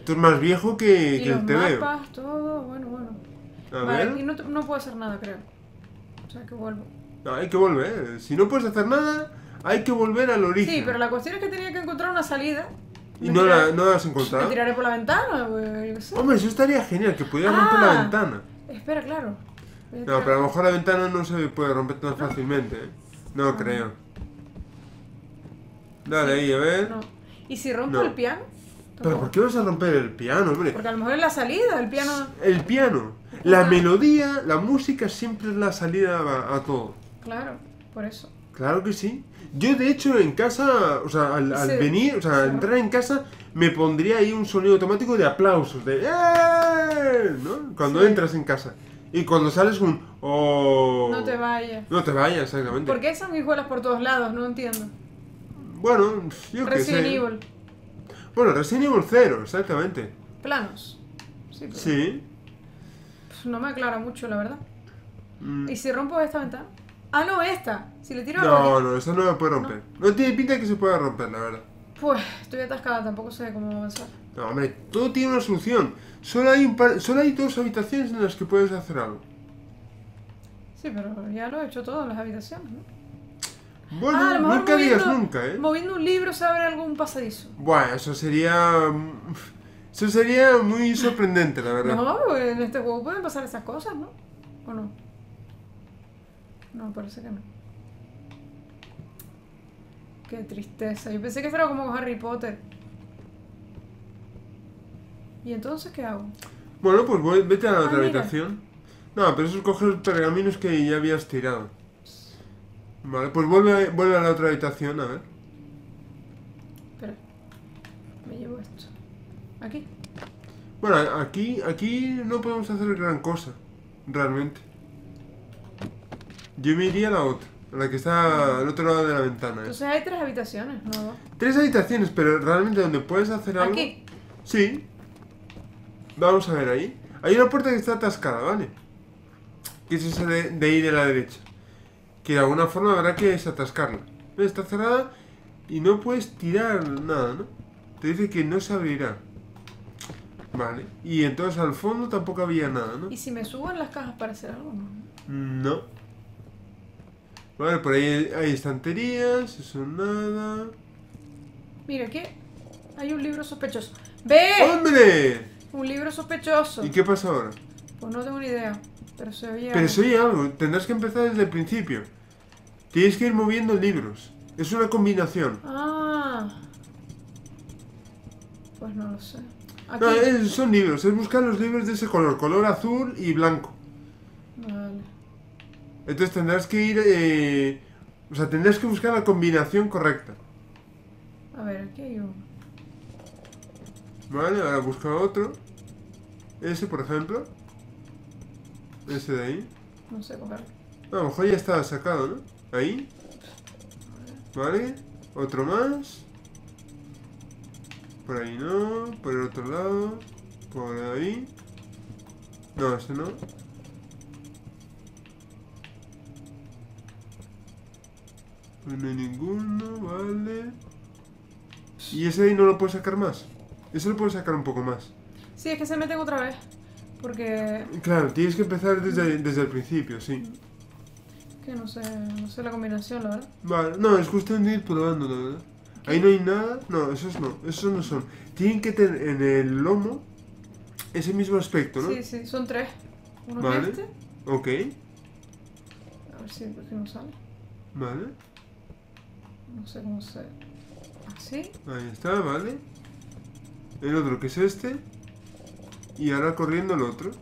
Esto es más viejo que, que el T V. Y los mapas, todo, bueno, bueno. A vale, ver. Y no, no puedo hacer nada, creo. O sea, que vuelvo. No, hay que volver. Si no puedes hacer nada, hay que volver al origen. Sí, pero la cuestión es que tenía que encontrar una salida. ¿Y no, tiraré, la, no la has encontrado? ¿Me tiraré por la ventana? No sé. Hombre, eso estaría genial, que pudieras ah, romper la ventana. Espera, claro. No, pero a lo mejor la ventana no se puede romper tan no. fácilmente. ¿eh? No, no creo. Dale sí, ahí, a ver. No. ¿Y si rompo no. el piano? ¿Pero no. por qué vas a romper el piano, hombre? Porque a lo mejor es la salida, el piano... El piano. La ah. melodía, la música siempre es la salida a, a todo. Claro, por eso. Claro que sí. Yo, de hecho, en casa, o sea, al, al sí, venir, o sea, sí. al entrar en casa, me pondría ahí un sonido automático de aplausos, de ¡eh! ¿No? Cuando sí. entras en casa. Y cuando sales un ¡oh! No te vayas. No te vayas, exactamente. ¿Por qué esas mijuelas por todos lados? No entiendo. Bueno, yo qué sé. Resident Evil. Bueno, Resident Evil cero, exactamente. Planos. Sí. Pero... sí. Pues no me aclara mucho, la verdad. Mm. ¿Y si rompo esta ventana? Ah, no, esta. Si le tiro No, no, esa no la puede romper. No. no tiene pinta de que se pueda romper, la verdad. Pues, estoy atascada, tampoco sé cómo avanzar. No, hombre, todo tiene una solución. Solo hay un par... Solo hay dos habitaciones en las que puedes hacer algo. Sí, pero ya lo he hecho todo en las habitaciones, ¿no? Bueno, ah, no cabías nunca, ¿eh? Moviendo un libro se abre algún pasadizo. Bueno, eso sería... Eso sería muy sorprendente, la verdad. No, en este juego pueden pasar esas cosas, ¿no? ¿O no? No, parece que no. Qué tristeza. Yo pensé que era como Harry Potter. ¿Y entonces qué hago? Bueno, pues voy, vete a la ah, otra mira. habitación. No, pero eso es coger pergaminos que ya habías tirado. Vale, pues vuelve, vuelve a la otra habitación, a ver. Espera. Me llevo esto. ¿Aquí? Bueno, aquí, aquí no podemos hacer gran cosa, realmente. Yo me iría a la otra, a la que está al otro lado de la ventana. Entonces hay tres habitaciones, ¿no? Dos. Tres habitaciones, pero realmente donde puedes hacer algo... ¿Aquí? Sí. Vamos a ver ahí. Hay una puerta que está atascada, ¿vale? Que es esa de, de ir a la derecha. Que de alguna forma habrá que desatascarla. Está cerrada y no puedes tirar nada, ¿no? Te dice que no se abrirá. Vale. Y entonces al fondo tampoco había nada, ¿no? ¿Y si me subo en las cajas para hacer algo? No. No. Vale, por ahí hay estanterías, eso nada. Mira, aquí hay un libro sospechoso. ¡Ve! ¡Hombre! Un libro sospechoso. ¿Y qué pasa ahora? Pues no tengo ni idea, pero se oye Pero algo. se oye algo, tendrás que empezar desde el principio. Tienes que ir moviendo libros. Es una combinación. Ah. Pues no lo sé. Aquí... No, es, son libros, es buscar los libros de ese color, color azul y blanco. Vale. Entonces tendrás que ir, eh, o sea, tendrás que buscar la combinación correcta. A ver, aquí hay uno. Vale, ahora busca otro. Ese, por ejemplo. Ese de ahí. No sé coger. A lo mejor ya estaba sacado, ¿no? Ahí. Vale, otro más. Por ahí no, por el otro lado. Por ahí. No, ese no. No hay ninguno, vale. ¿Y ese ahí no lo puedes sacar más? Ese lo puedes sacar un poco más. Sí, es que se meten otra vez. Porque... Claro, tienes que empezar desde, desde el principio, sí. Que no sé, no sé la combinación, la verdad. Vale, no, es cuestión de ir probando, la verdad. ¿Qué? Ahí no hay nada. No, esos no, esos no son. Tienen que tener en el lomo ese mismo aspecto, ¿no? Sí, sí, son tres. Uno vale. es este. Ok. A ver si no sale. Vale. No sé cómo se... ¿Así? Ahí está, vale. El otro que es este. Y ahora corriendo el otro.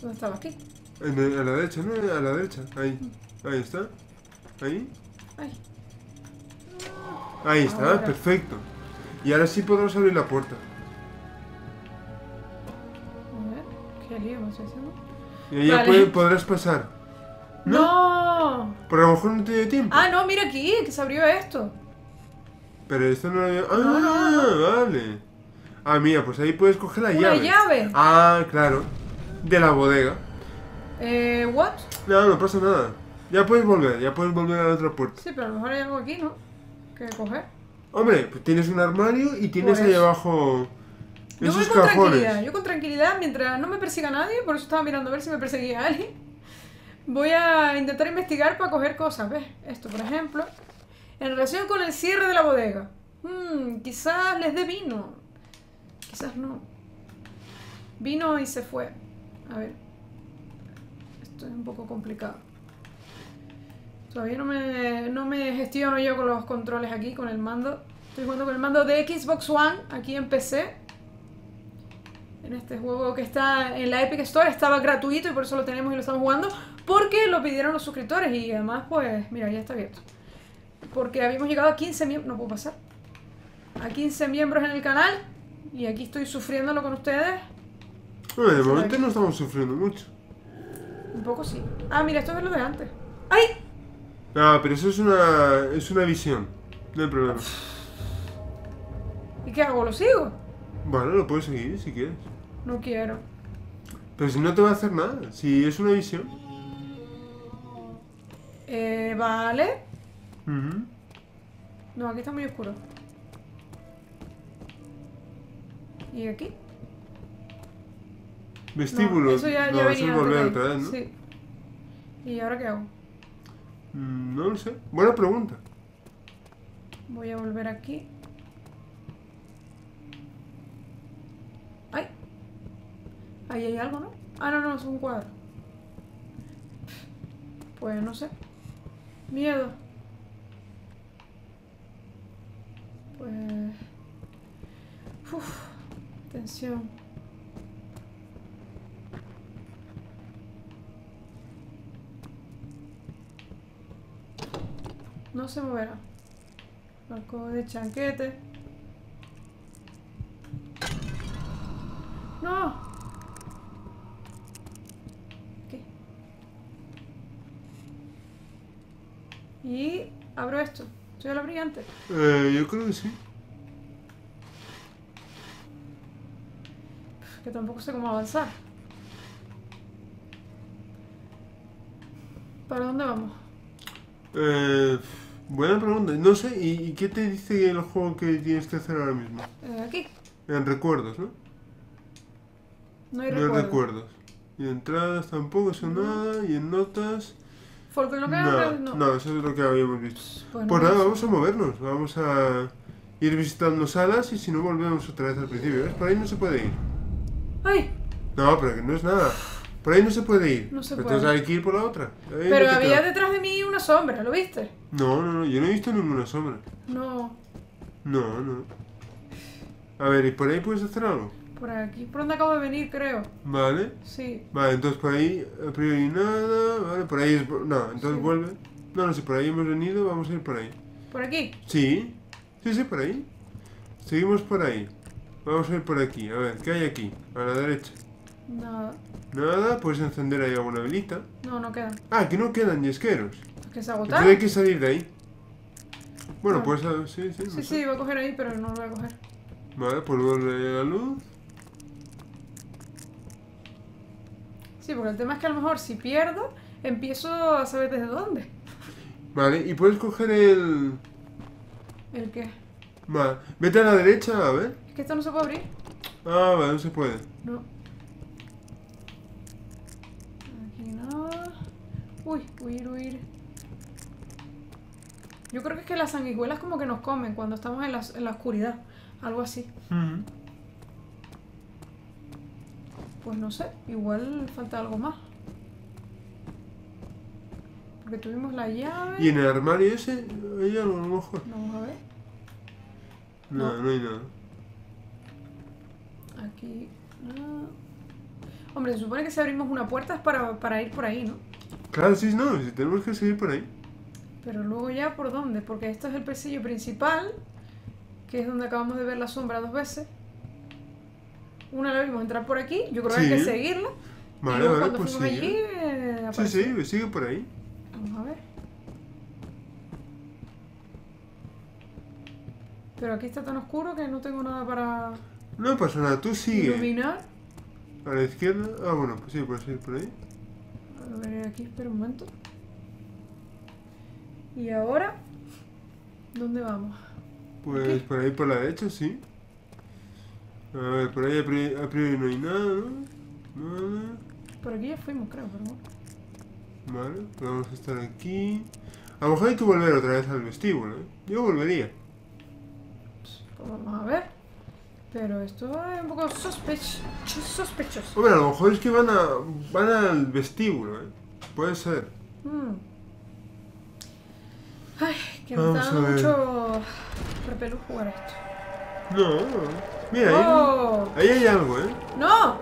¿Dónde estaba? ¿Aquí? En el, a la derecha, no, a la derecha. Ahí. Mm. Ahí está. Ahí. Ahí. Ahí está, ah, perfecto. Y ahora sí podemos abrir la puerta. A ver, qué lío me estoy haciendo. Y ahí vale. ya puede, podrás pasar. ¡No! ¡No! Pero a lo mejor no te dio tiempo. Ah, no, mira aquí, que se abrió esto. Pero esto no lo había... ¡Ah, no, no, no, no. vale! Ah, mira, pues ahí puedes coger la llave. ¿Una llave? Ah, claro. De la bodega. Eh, ¿what? No, no pasa nada. Ya puedes volver, ya puedes volver a la otra puerta. Sí, pero a lo mejor hay algo aquí, ¿no? Que coger. Hombre, pues tienes un armario y tienes pues... ahí abajo esos yo voy con cajones. Tranquilidad, yo con tranquilidad, mientras no me persiga nadie, por eso estaba mirando a ver si me perseguía alguien. Voy a intentar investigar para coger cosas, ¿ves? Esto, por ejemplo. En relación con el cierre de la bodega. Hmm, quizás les dé vino. Quizás no. Vino y se fue. A ver. Esto es un poco complicado. Todavía no me, no me gestiono yo con los controles aquí, con el mando. Estoy jugando con el mando de Xbox One, aquí en P C. En este juego que está en la Epic Store, estaba gratuito y por eso lo tenemos y lo estamos jugando. Porque lo pidieron los suscriptores y además, pues, mira, ya está abierto. Porque habíamos llegado a quince miembros. No puedo pasar. A quince miembros en el canal. Y aquí estoy sufriéndolo con ustedes. Bueno, de momento no estamos sufriendo mucho. Un poco sí. Ah, mira, esto es lo de antes. ¡Ay! No, pero eso es una. Es una visión. No hay problema. ¿Y qué hago? ¿Lo sigo? Bueno, lo puedes seguir si quieres. No quiero. Pero si no te va a hacer nada. Si es una visión. Eh, vale. Uh-huh. No, aquí está muy oscuro. ¿Y aquí? Vestíbulo. No, eso ya, ya no, venía eso volver otra vez, ¿no? Sí. ¿Y ahora qué hago? Mm, no lo sé. Buena pregunta. Voy a volver aquí. ¡Ay! Ahí hay algo, ¿no? Ah, no, no, es un cuadro. Pues no sé. Miedo. Pues... Uf, tensión. No se moverá. Balcón de chanquete. ¡No! ¿Qué? Y abro esto. ¿Yo lo abrí antes? Eh, yo creo que sí. Que tampoco sé cómo avanzar. ¿Para dónde vamos? Eh, buena pregunta. No sé, ¿y, ¿y qué te dice el juego que tienes que hacer ahora mismo? Eh, aquí. En recuerdos, ¿no? No hay recuerdos. No hay recuerdos. Y entradas tampoco son no. nada, y en notas... Nada, no. no, eso es lo que habíamos visto. Pues, pues no nada, vamos a movernos, vamos a ir visitando salas y si no volvemos otra vez al principio, ¿ves? Por ahí no se puede ir. ¡Ay! No, pero que no es nada. Por ahí no se puede ir. No se puede. Entonces hay que ir por la otra. Ahí pero no había queda. Detrás de mí una sombra, ¿lo viste? No, no, no, yo no he visto ninguna sombra. No. No, no. A ver, ¿y por ahí puedes hacer algo? Por aquí, por donde acabo de venir, creo. Vale. Sí. Vale, entonces por ahí, a priori nada, vale, por ahí es... No, entonces sí. Vuelve. No, no sé, si por ahí hemos venido, vamos a ir por ahí. ¿Por aquí? Sí. Sí, sí, por ahí. Seguimos por ahí. Vamos a ir por aquí, a ver, ¿qué hay aquí? A la derecha. Nada. Nada, puedes encender ahí alguna velita. No, no quedan. Ah, que no quedan yesqueros. Es que se agotaron. Entonces hay que salir de ahí. Bueno, vale. Pues, sí, sí. Sí, sí, voy a coger ahí, pero no lo voy a coger. Vale, pues vuelve la luz. Sí, porque el tema es que a lo mejor si pierdo, empiezo a saber desde dónde. Vale, y puedes coger el... ¿El qué? Vale, vete a la derecha, a ver. Es que esto no se puede abrir. Ah, vale, no se puede. No. Aquí nada. Uy, huir, huir. Yo creo que es que las sanguijuelas como que nos comen cuando estamos en la, en la oscuridad. Algo así. Mm-hmm. Pues no sé, igual falta algo más. Porque tuvimos la llave. ¿Y en el armario ese hay algo a lo mejor? Vamos a ver. No, no, no hay nada. Aquí... Nada. Hombre, se supone que si abrimos una puerta es para, para ir por ahí, ¿no? Claro, sí, no, si tenemos que seguir por ahí. Pero luego ya, ¿por dónde? Porque esto es el pasillo principal, que es donde acabamos de ver la sombra dos veces. Una la vimos entrar por aquí, yo creo sí. que hay que seguirla. Vale, y luego vale, cuando pues fuimos allí, eh, apareció. Sí, sí, sigue por ahí. Vamos a ver. Pero aquí está tan oscuro que no tengo nada para... No pasa nada, tú sigue. ¿Iluminar? A la izquierda. Ah, bueno, pues sí, puedes ir por ahí. A ver, aquí, espera un momento. ¿Y ahora? ¿Dónde vamos? Pues ¿aquí? Por ahí, por la derecha, sí. A ver, por ahí a priori, a priori no hay nada, ¿no? Nada. Por aquí ya fuimos, creo, pero bueno. Vale, pues vamos a estar aquí. A lo mejor hay que volver otra vez al vestíbulo, ¿eh? Yo volvería. Pues vamos a ver. Pero esto es un poco sospechoso. sospechoso. Hombre, a lo mejor es que van, a, van al vestíbulo, ¿eh? Puede ser. Mm. Ay, que me está dando mucho repelú jugar a esto. No, mira, oh. ahí, ahí hay algo, ¿eh? ¡No!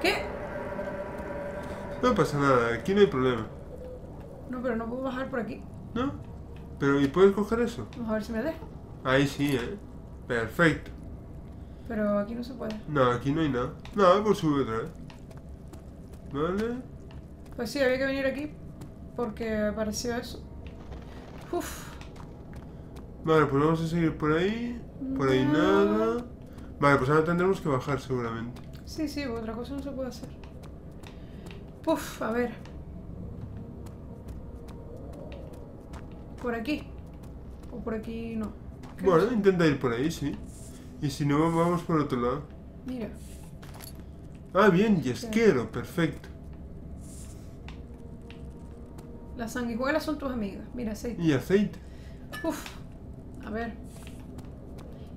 ¿Qué? No pasa nada, aquí no hay problema. No, pero no puedo bajar por aquí. ¿No? Pero, ¿y puedes coger eso? Vamos a ver si me deja. Ahí sí, ¿eh? Perfecto. Pero aquí no se puede. No, aquí no hay nada. No, pues sube otra vez. Vale. Pues sí, había que venir aquí porque apareció eso. Uff. Vale, pues vamos a seguir por ahí. Por no. ahí nada. Vale, pues ahora tendremos que bajar seguramente. Sí, sí, otra cosa no se puede hacer. Uff, a ver. Por aquí. O por aquí no. Bueno, no sé. Intenta ir por ahí, sí. Y si no, vamos por otro lado. Mira. Ah, bien, yesquero, perfecto. Las sanguijuelas son tus amigas. Mira, aceite. Y aceite. Uf, a ver.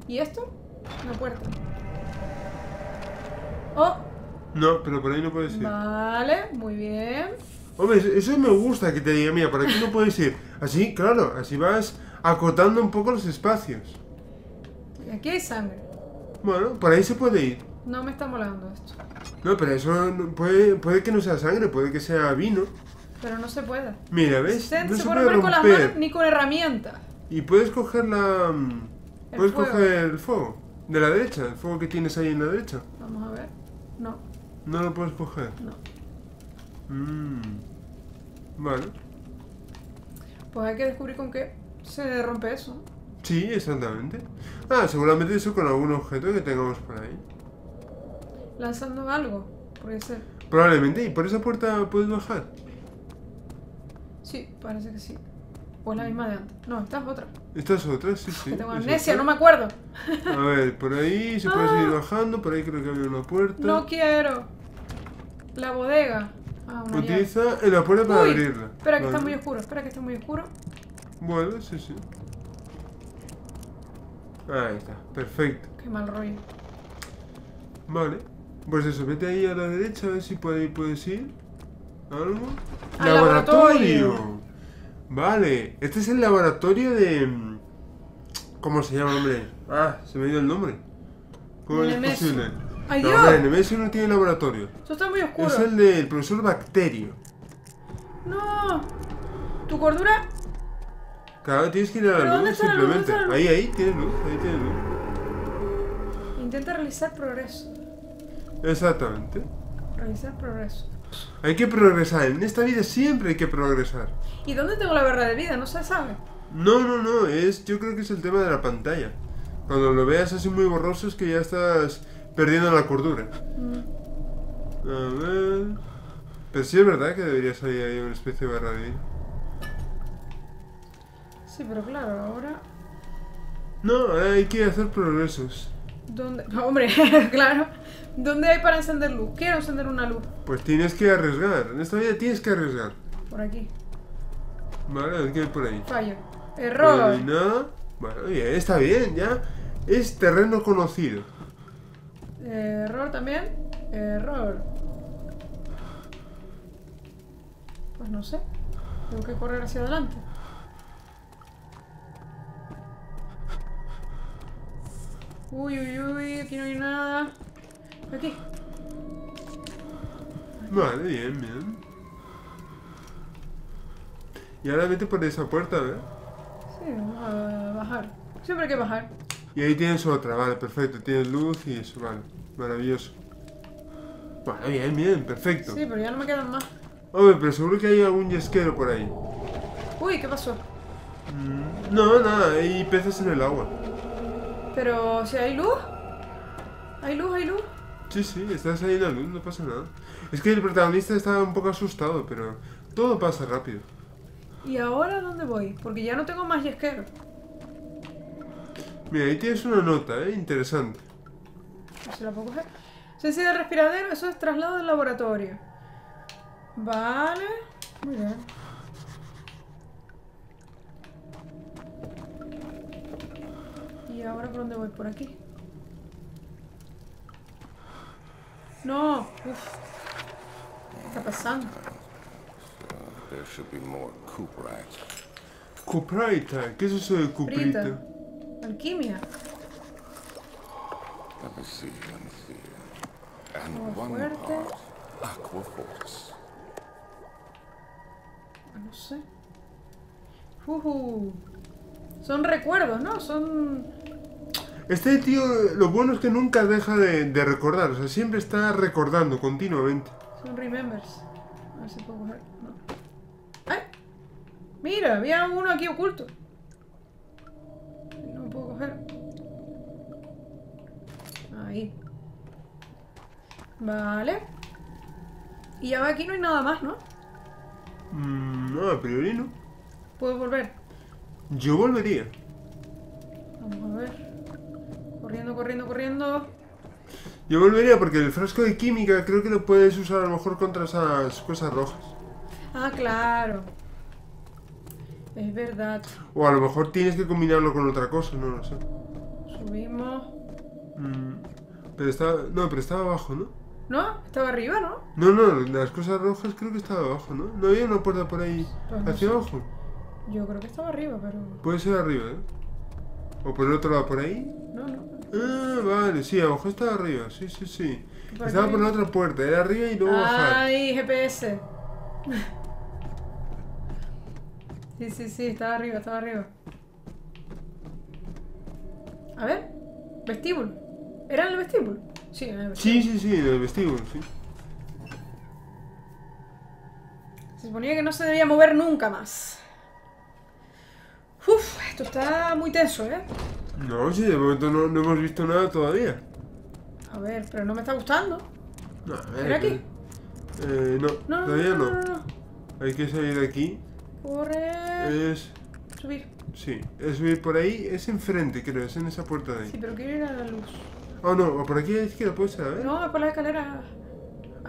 ¿Y esto? Una puerta. Oh. No, pero por ahí no puedes ir. Vale, muy bien. Hombre, eso me gusta que te diga, mira, por aquí no puedes ir. Así, claro, así vas acotando un poco los espacios. Aquí hay sangre. Bueno, por ahí se puede ir. No me está molando esto. No, pero eso no, puede, puede que no sea sangre, puede que sea vino. Pero no se puede. Mira, ¿ves? Se, no se, se puede romper con las manos ni con herramientas. Y puedes coger la... El puedes fuego. coger el fuego. De la derecha, el fuego que tienes ahí en la derecha. Vamos a ver. No. No lo puedes coger. No. Mm. Vale. Pues hay que descubrir con qué se rompe eso. Sí, exactamente. Ah, seguramente eso con algún objeto que tengamos por ahí. Lanzando algo, puede ser. Probablemente, ¿y por esa puerta puedes bajar? Sí, parece que sí. O es la misma de antes. No, esta es otra. Esta es otra, sí, sí. Que tengo amnesia, no me acuerdo. A ver, por ahí se puede ah. seguir bajando. Por ahí creo que había una puerta. No quiero. La bodega. Ah, una Utiliza llave. En la puerta para Uy, abrirla. Espera que vale. está muy oscuro, espera que está muy oscuro. Bueno, sí, sí. Ahí está, perfecto. Qué mal rollo. Vale, pues eso, vete ahí a la derecha a ver si puede, puedes ir. ¿Algo? ¡Al laboratorio! ¡Laboratorio! Vale, este es el laboratorio de... ¿Cómo se llama, hombre? Ah, se me dio el nombre. ¿Cómo es posible? ¡Ay, Dios! No, Nemesio no tiene laboratorio. Eso está muy oscuro. Es el del profesor Bacterio. ¡No! ¿Tu cordura...? Claro, tienes que ir a la luz, simplemente. La luz, ahí, ahí, tienes luz, ahí tienes luz. Intenta realizar progreso. Exactamente. Realizar progreso. Hay que progresar, en esta vida siempre hay que progresar. ¿Y dónde tengo la barra de vida? No se sabe. No, no, no, es, yo creo que es el tema de la pantalla. Cuando lo veas así muy borroso es que ya estás perdiendo la cordura. Mm. A ver... Pero sí es verdad que debería salir ahí una especie de barra de vida. Sí, pero claro, ahora... No, hay que hacer progresos. ¿Dónde? No, hombre, claro. ¿Dónde hay para encender luz? Quiero encender una luz. Pues tienes que arriesgar. En esta vida tienes que arriesgar. Por aquí. Vale, a ver qué hay por ahí. Fallo. Error. Bueno, nada. Bueno, oye, está bien, ya. Es terreno conocido. Error también. Error. Pues no sé. Tengo que correr hacia adelante. Uy, uy, uy, aquí no hay nada. Aquí. Vale, bien, bien. Y ahora vete por esa puerta, ¿eh? Sí, vamos a bajar. Siempre hay que bajar. Y ahí tienes otra, vale, perfecto. Tienes luz y eso, vale. Maravilloso. Vale, bien, bien, perfecto. Sí, pero ya no me quedan más. Hombre, pero seguro que hay algún yesquero por ahí. Uy, ¿qué pasó? Mm, no, nada, hay peces en el agua. ¿Pero si hay luz? ¿Hay luz? ¿Hay luz? Sí, sí, estás ahí en la luz, no pasa nada. Es que el protagonista estaba un poco asustado, pero todo pasa rápido. ¿Y ahora dónde voy? Porque ya no tengo más yesquero. Mira, ahí tienes una nota, ¿eh? Interesante. ¿Se la puedo coger? Ciencia del respiradero, eso es traslado del laboratorio. Vale. Muy bien. ¿Y ahora por dónde voy? Por aquí. No. Uf. ¿Qué está pasando? Cuprita. ¿Qué es eso de cuprita? Alquimia. Agua fuerte. Agua force. No sé. Uh-huh. Son recuerdos, ¿no? Son... Este tío, lo bueno es que nunca deja de, de recordar. O sea, siempre está recordando continuamente. Son remembers. A ver si puedo coger... No. ¡Ay! Mira, había uno aquí oculto. No lo puedo coger. Ahí. Vale. Y ya va, aquí no hay nada más, ¿no? Mm, no, a priori no. ¿Puedo volver? Yo volvería. Vamos a ver. Corriendo, corriendo, corriendo. Yo volvería porque el frasco de química creo que lo puedes usar a lo mejor contra esas cosas rojas. Ah, claro. Es verdad. O a lo mejor tienes que combinarlo con otra cosa, no lo sé. Subimos. Mm, pero estaba... No, pero estaba abajo, ¿no? No, estaba arriba, ¿no? No, no, las cosas rojas creo que estaba abajo, ¿no? ¿No había una puerta por ahí pues no hacia sé. Abajo? Yo creo que estaba arriba, pero... Puede ser arriba, ¿eh? ¿O por el otro lado, por ahí? No, no. Ah, vale, sí, abajo estaba arriba, sí, sí, sí. Estaba por la otra puerta, era arriba y luego bajar. ¡Ay, G P S! Sí, sí, sí, estaba arriba, estaba arriba. A ver, vestíbulo. ¿Era en el vestíbulo? Sí, en el vestíbulo. Sí, sí, sí, en el vestíbulo, sí. Se suponía que no se debía mover nunca más. Uf, esto está muy tenso, ¿eh? No, sí, de momento no, no hemos visto nada todavía. A ver, pero no me está gustando. No, ¿era aquí? Eh, no, no, todavía no, no, no, no, no. Hay que salir de aquí. Corre. Es... Subir. Sí, es subir por ahí, es enfrente, creo, es en esa puerta de ahí. Sí, pero quiero ir a la luz. Oh, no, o por aquí a la izquierda, puede ser, a ver. No, por la escalera.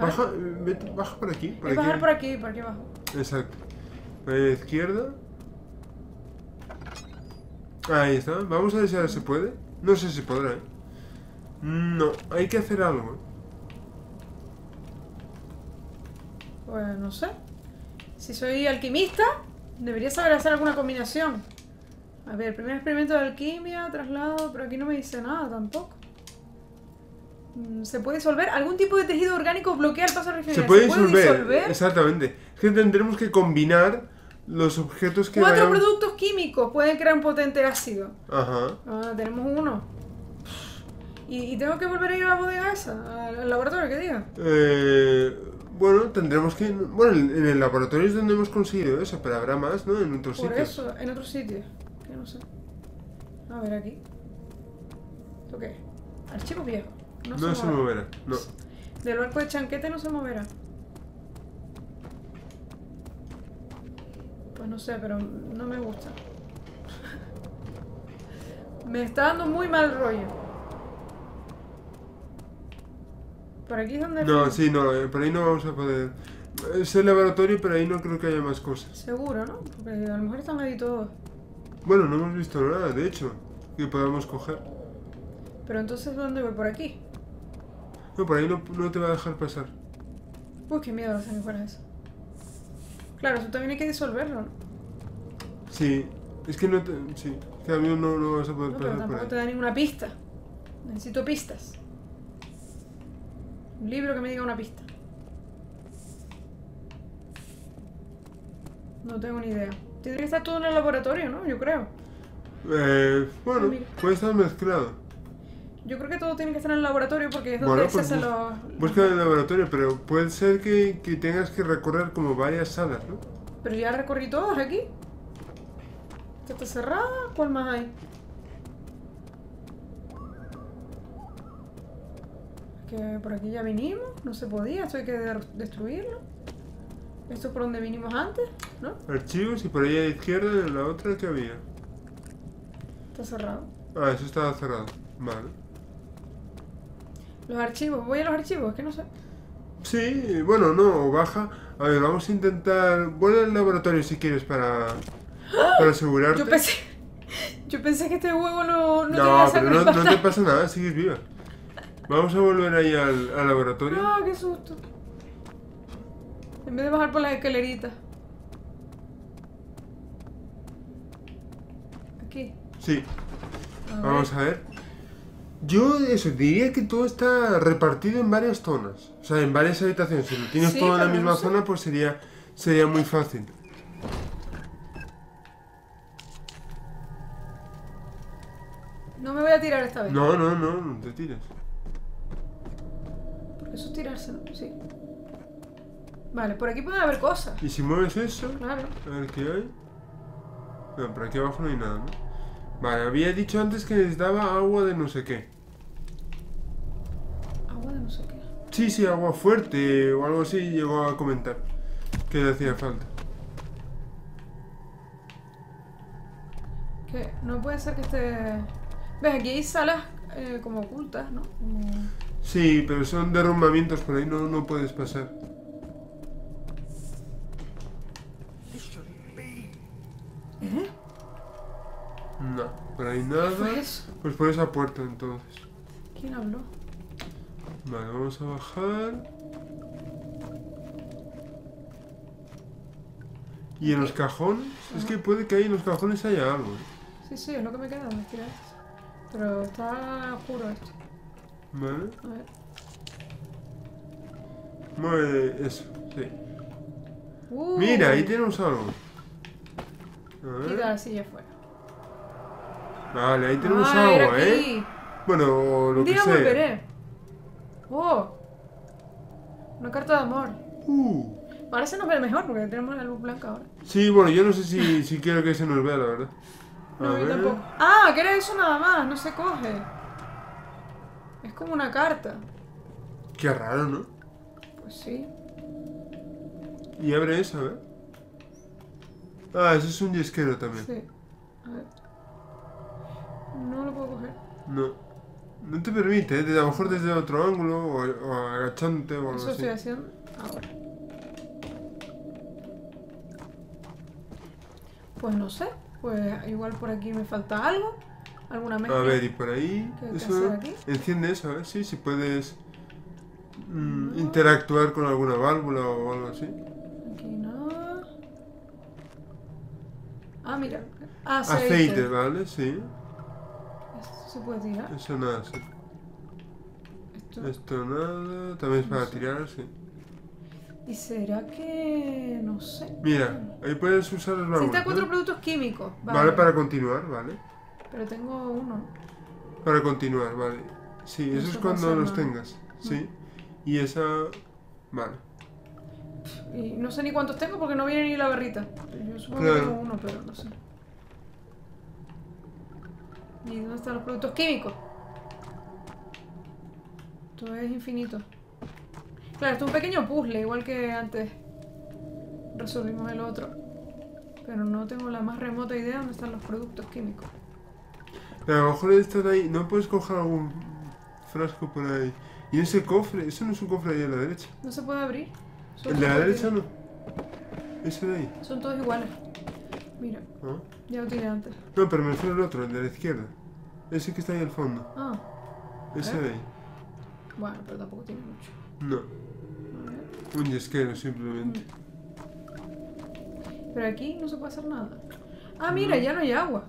Baja, vete, baja por aquí. Por aquí. Bajar por aquí, por aquí abajo. Exacto. Por ahí a la izquierda. Ahí está, vamos a ver si ahora se puede. No sé si podrá, ¿eh? No, hay que hacer algo. Pues no sé. Si soy alquimista, debería saber hacer alguna combinación. A ver, primer experimento de alquimia, traslado, pero aquí no me dice nada tampoco. ¿Se puede disolver? ¿Algún tipo de tejido orgánico bloquea el paso refrigerante? Se puede, ¿Se puede disolver? disolver, exactamente. Es que tendremos que combinar... Los objetos que Cuatro vayan... productos químicos pueden crear un potente ácido. Ajá. Ah, tenemos uno. ¿Y, y tengo que volver a ir a la bodega esa? ¿Al laboratorio, que diga? Eh... Bueno, tendremos que... Bueno, en el laboratorio es donde hemos conseguido eso, pero habrá más, ¿no? En otros sitios. Por eso, en otros sitios. Que no sé. A ver, aquí. ¿Esto qué? Archivo viejo. No, no se, se moverá. No. Del barco de chanquete no se moverá. Pues no sé, pero no me gusta. Me está dando muy mal rollo. ¿Por aquí es donde...? No, sí, no, por ahí no vamos a poder. Es el laboratorio, pero ahí no creo que haya más cosas. Seguro, ¿no? Porque a lo mejor están ahí todos. Bueno, no hemos visto nada, de hecho, que podamos coger. Pero entonces, ¿dónde voy? ¿Por aquí? No, por ahí no, no te va a dejar pasar. Uy, qué miedo, se me fuera eso. Claro, eso también hay que disolverlo, ¿no? Sí, es que no te... Sí, que a mí no, no vas a poder... No, pero tampoco te da ninguna pista. Necesito pistas. Un libro que me diga una pista. No tengo ni idea. Tendría que estar todo en el laboratorio, ¿no? Yo creo. Eh, bueno, Amiga. puede estar mezclado. Yo creo que todo tiene que estar en el laboratorio porque es donde bueno, pues se hace los... Busca en el laboratorio, pero puede ser que, que tengas que recorrer como varias salas, ¿no? Pero ya recorrí todas aquí. ¿Esta está cerrada? ¿Cuál más hay? Que por aquí ya vinimos, no se podía, esto hay que destruirlo. Esto es por donde vinimos antes, ¿no? Archivos y por ahí a la izquierda la otra que había. Está cerrado. Ah, eso estaba cerrado. Vale. Los archivos, voy a los archivos, que no sé. Sí, bueno, no, baja. A ver, vamos a intentar... Vuelve al laboratorio si quieres para... Para asegurarte. Yo pensé... Yo pensé que este huevo no... No, no te pero no, no te pasa nada, sigues viva. Vamos a volver ahí al, al laboratorio. Ah, qué susto. En vez de bajar por la escalerita. Aquí. Sí. A Vamos ver. a ver. Yo eso, diría que todo está repartido en varias zonas. O sea, en varias habitaciones. Si lo tienes sí, todo en la misma no sé. zona, pues sería, sería muy fácil. No me voy a tirar esta vez. No, no, no, no te tires. Porque eso es tirarse, ¿no? Sí. Vale, por aquí pueden haber cosas. Y si mueves eso, claro. A ver qué hay. No, por aquí abajo no hay nada, ¿no? Vale, había dicho antes que necesitaba agua de no sé qué. ¿Agua de no sé qué? Sí, sí, agua fuerte o algo así, llegó a comentar que le hacía falta. Que no puede ser que esté... ¿Ves? Aquí hay salas eh, como ocultas, ¿no? Como... Sí, pero son derrumbamientos, por ahí no, no puedes pasar. ¿Eh? No, por ahí nada. Pues por esa puerta entonces. ¿Quién habló? Vale, vamos a bajar. ¿Y en los cajones? Ajá. Es que puede que ahí en los cajones haya algo. Sí, sí, es lo que me queda, me tiras. Pero está oscuro esto. Vale. A ver. Mueve eso, sí. Uh. Mira, ahí tenemos algo. A ver. Y la silla fuera. Vale, ahí tenemos ah, agua, ¿eh? Bueno, lo Dígame, que sea. Peré. ¡Oh! Una carta de amor. Uh. Ahora se nos ve mejor porque tenemos la luz blanca ahora. Sí, bueno, yo no sé si, si quiero que se nos vea, la verdad. A no, ver. Yo tampoco. Ah, que era eso nada más, no se coge. Es como una carta. Qué raro, ¿no? Pues sí. Y abre esa, a ver. Ah, eso es un yesquero también. Sí. A ver. No lo puedo coger. No. No te permite, ¿eh? A lo mejor desde otro ángulo o, o agachándote o algo así. Eso estoy haciendo ahora. Pues no sé. Pues igual por aquí me falta algo. Alguna mezcla. A ver, y por ahí... Eso, enciende eso, a ver si sí, si puedes mm, no. interactuar con alguna válvula o algo así. Aquí no. Ah, mira. Aceite. Aceite, ¿vale? Sí. ¿Se puede tirar? Eso nada, sí. Esto, Esto nada, también es no para sé. tirar, sí. ¿Y será que...? No sé. Mira, ahí puedes usar los válvulas. Necesitas cuatro ¿eh? productos químicos. Vale. Vale, para continuar, vale. Pero tengo uno. Para continuar, vale. Sí, no eso es cuando los nada. tengas, sí. No. Y esa... Vale. Y no sé ni cuántos tengo porque no viene ni la barrita. Yo supongo claro. que tengo uno, pero no sé. ¿Y dónde están los productos químicos? Esto es infinito. Claro, esto es un pequeño puzzle, igual que antes resolvimos el otro. Pero no tengo la más remota idea de dónde están los productos químicos. A lo mejor están ahí, no puedes coger algún frasco por ahí. Y ese cofre, eso no es un cofre ahí a la derecha. No se puede abrir. El de la derecha no. Ese de ahí. Son todos iguales. Mira, ¿Ah? ya lo tiré antes. No, pero me refiero al otro, el de la izquierda. Ese que está ahí al fondo. Ah. Ese de ahí. Bueno, pero tampoco tiene mucho. No. Un yesquero, simplemente. Pero aquí no se puede hacer nada. Ah, mira, no. ya no hay agua.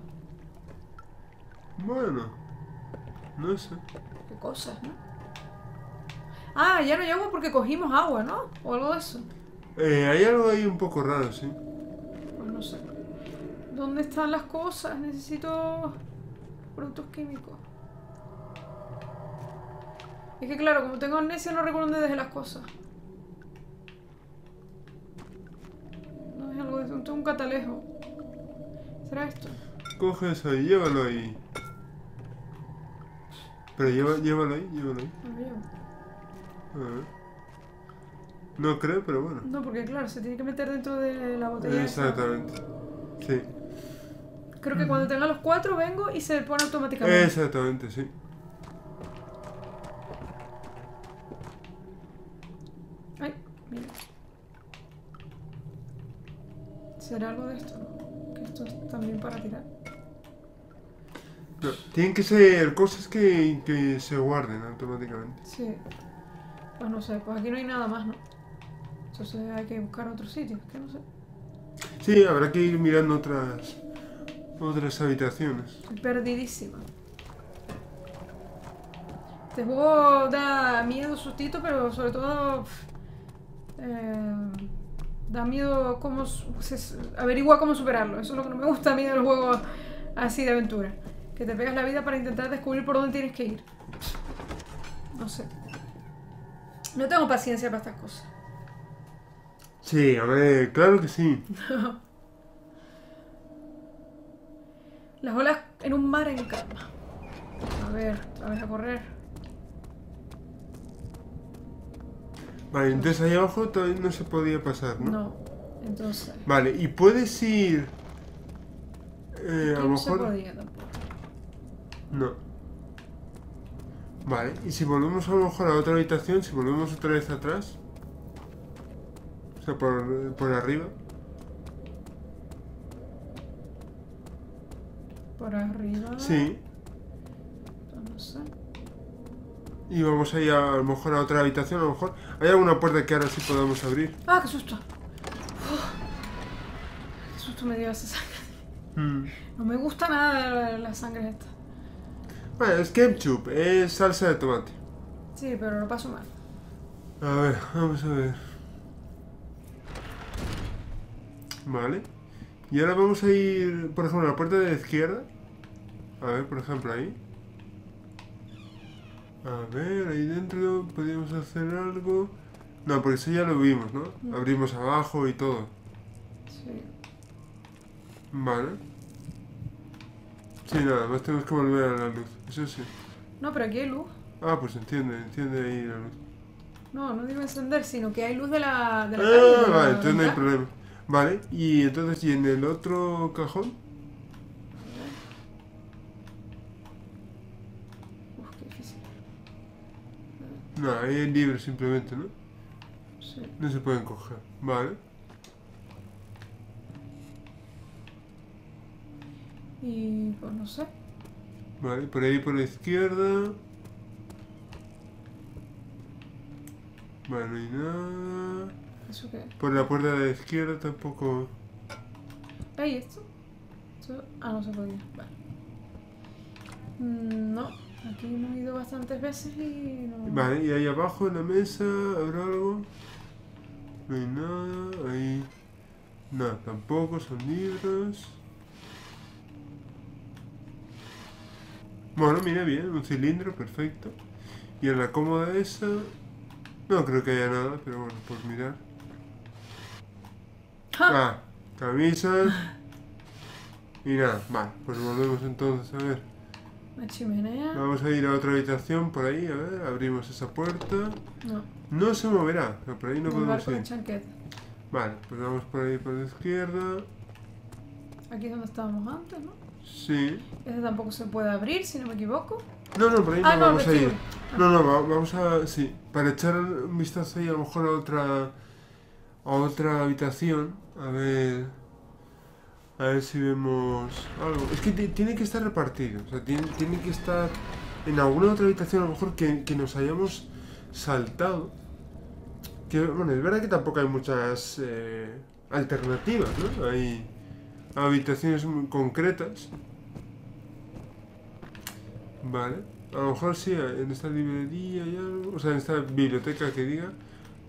Bueno. No sé. Qué cosas, ¿no? Ah, ya no hay agua porque cogimos agua, ¿no? O algo de eso. Eh, hay algo ahí un poco raro, sí. Pues no sé. ¿Dónde están las cosas? Necesito productos químicos. Es que claro, como tengo amnesia no recuerdo dónde dejé las cosas. No es algo de esto, un catalejo. ¿Será esto? Coge eso y llévalo ahí. Pero lleva, llévalo ahí, llévalo ahí. Lo llevo. No creo, pero bueno. No, porque claro, se tiene que meter dentro de la botella. Exactamente. Esa. Sí. Creo que cuando tenga los cuatro vengo y se pone automáticamente. Exactamente, sí. Ay, mira. ¿Será algo de esto? Que esto es también para tirar. No, tienen que ser cosas que, que se guarden automáticamente. Sí. Pues no sé, pues aquí no hay nada más, ¿no? Entonces hay que buscar otro sitio, que no sé. Sí, habrá que ir mirando otras otras habitaciones. Perdidísima. Este juego da miedo, sustito, pero sobre todo eh, da miedo cómo se averigua cómo superarlo. Eso es lo que no me gusta a mí de los juegos así de aventura. Que te pegas la vida para intentar descubrir por dónde tienes que ir. No sé. No tengo paciencia para estas cosas. Sí, a ver, claro que sí. Las olas en un mar en calma. A ver, otra vez a correr. Vale, entonces ahí abajo todavía no se podía pasar, ¿no? No, entonces... Vale, y puedes ir... Eh, a lo mejor... No se podía tampoco. No. Vale, y si volvemos a lo mejor a otra habitación, si volvemos otra vez atrás, o sea, por, por arriba. ¿Por arriba? Sí. No sé. Y vamos ahí a, a lo mejor a otra habitación, a lo mejor. ¿Hay alguna puerta que ahora sí podamos abrir? ¡Ah, qué susto! Uf. ¡Qué susto me dio esa sangre! Mm. No me gusta nada la, la sangre esta. Bueno, es ketchup, es salsa de tomate. Sí, pero lo paso mal. A ver, vamos a ver. Vale. Y ahora vamos a ir, por ejemplo, a la puerta de la izquierda. A ver, por ejemplo, ahí. A ver, ahí dentro podríamos hacer algo. No, porque eso ya lo vimos, ¿no? Mm. Abrimos abajo y todo. Sí. Vale. Sí, nada más tenemos que volver a la luz, eso sí. No, pero aquí hay luz. Ah, pues entiende, entiende ahí la luz. No, no digo encender, sino que hay luz de la... De la ah, calle, vale, de la entonces no hay problema. Vale, y entonces, ¿y en el otro cajón? Uf, qué difícil. No, ahí es libre simplemente, ¿no? Sí. No se pueden coger, vale. Y pues no sé. Vale, por ahí por la izquierda. Vale, no hay nada. ¿Eso qué? Por la puerta de la izquierda tampoco. ¿Hay esto? ¿Esto? Ah, no se podía. Vale. No, aquí hemos ido bastantes veces y no. Vale, y ahí abajo en la mesa habrá algo. No hay nada. Ahí. Nada, tampoco, son libros. Bueno, mira, bien, un cilindro, perfecto. Y en la cómoda esa... No creo que haya nada, pero bueno, por mirar. Ah, camisas. Y nada, vale, pues volvemos entonces, a ver. La chimenea. Vamos a ir a otra habitación por ahí, a ver, abrimos esa puerta. No. No se moverá, pero por ahí no podemos ir. Vale, pues vamos por ahí por la izquierda. Aquí es donde estábamos antes, ¿no? Sí. Este tampoco se puede abrir, si no me equivoco. No, no, por ahí ah, no vamos no, a ir. No, no, vamos a... Sí, para echar un vistazo ahí a lo mejor a otra... A otra habitación. A ver... A ver si vemos algo. Es que tiene que estar repartido. O sea, tiene, tiene que estar en alguna otra habitación a lo mejor que, que nos hayamos saltado. Que, bueno, es verdad que tampoco hay muchas eh, alternativas, ¿no? Hay... habitaciones concretas. Vale. A lo mejor sí, en esta librería hay algo. O sea, en esta biblioteca que diga.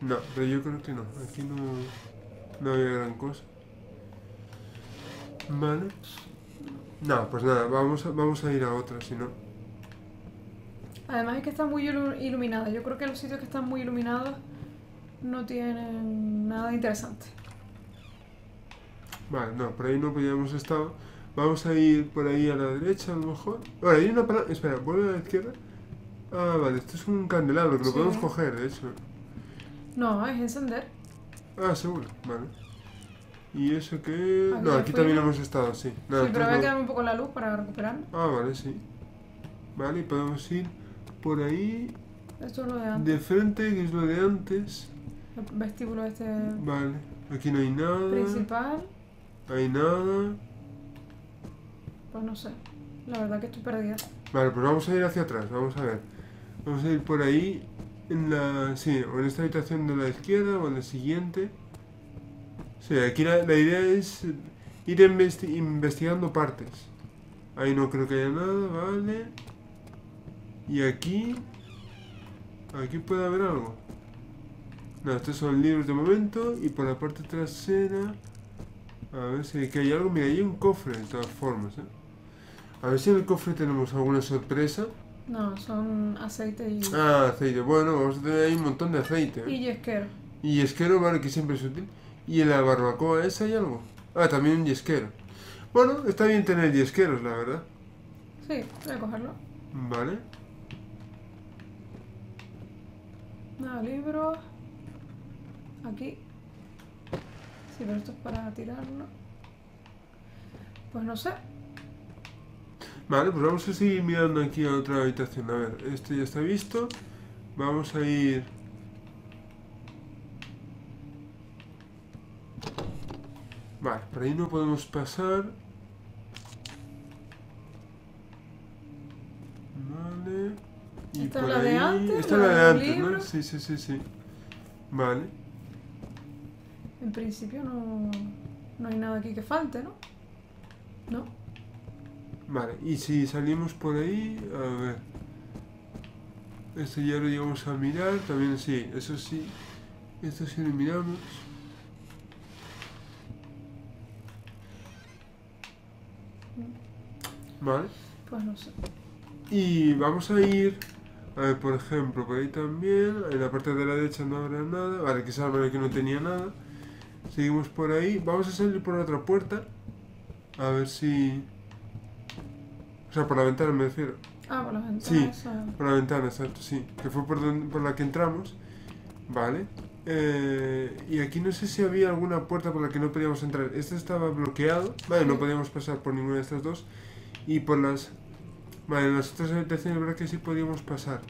No, pero yo creo que no. Aquí no, no había gran cosa. Vale. No, pues nada, vamos a, vamos a ir a otra, si no. Además es que está muy iluminada. Yo creo que los sitios que están muy iluminados no tienen nada interesante. Vale, no, por ahí no podíamos estar. Vamos a ir por ahí a la derecha, a lo mejor. Ahora, hay una palanca... Espera, vuelve a la izquierda. Ah, vale, esto es un candelabro, que sí. Lo podemos coger, de hecho. No, es encender. Ah, seguro, vale. ¿Y eso qué...? Aquí no, aquí también hemos estado, sí. Nada, sí, pero voy a quedarme un poco la luz para recuperarme. Ah, vale, sí. Vale, y podemos ir por ahí... Esto es lo de antes. De frente, que es lo de antes. El vestíbulo este... Vale, aquí no hay nada. Principal. Hay nada. Pues no sé. La verdad que estoy perdida. Vale, pues vamos a ir hacia atrás, vamos a ver. Vamos a ir por ahí, en la... Sí, o en esta habitación de la izquierda, o en la siguiente. Sí, aquí la, la idea es ir investi investigando partes. Ahí no creo que haya nada, vale. Y aquí... Aquí puede haber algo. No, estos son libros de momento. Y por la parte trasera... A ver si aquí hay algo. Mira, hay un cofre, de todas formas, ¿eh? A ver si en el cofre tenemos alguna sorpresa. No, son aceite y... Ah, aceite. Bueno, vamos a tener ahí un montón de aceite, ¿eh? Y yesquero. Y yesquero, vale, que siempre es útil. ¿Y en la barbacoa esa hay algo? Ah, también un yesquero. Bueno, está bien tener yesqueros, la verdad. Sí, voy a cogerlo. Vale. Nada, libro. Aquí. Sí, pero esto es para tirarlo. Pues no sé. Vale, pues vamos a seguir mirando aquí a otra habitación. A ver, este ya está visto. Vamos a ir... Vale, por ahí no podemos pasar. Vale. Y ¿Esta es la ahí... de antes? Esta es la de antes, libro, ¿no? Sí, sí, sí, sí. Vale. En principio no, no hay nada aquí que falte, ¿no? No. Vale, y si salimos por ahí, a ver. Esto ya lo llevamos a mirar, también sí, eso sí. Esto sí lo miramos. Vale. Pues no sé. Y vamos a ir, a ver, por ejemplo, por ahí también. En la parte de la derecha no habrá nada. Vale, que salva que no tenía nada. Seguimos por ahí. Vamos a salir por la otra puerta. A ver si... O sea, por la ventana me refiero. Ah, por la ventana. Sí, o... por la ventana, exacto, sí. Que fue por, donde, por la que entramos. Vale. Eh, y aquí no sé si había alguna puerta por la que no podíamos entrar. Este estaba bloqueado. Vale, sí. No podíamos pasar por ninguna de estas dos. Y por las... Vale, en las otras habitaciones, la verdad que sí podíamos pasar.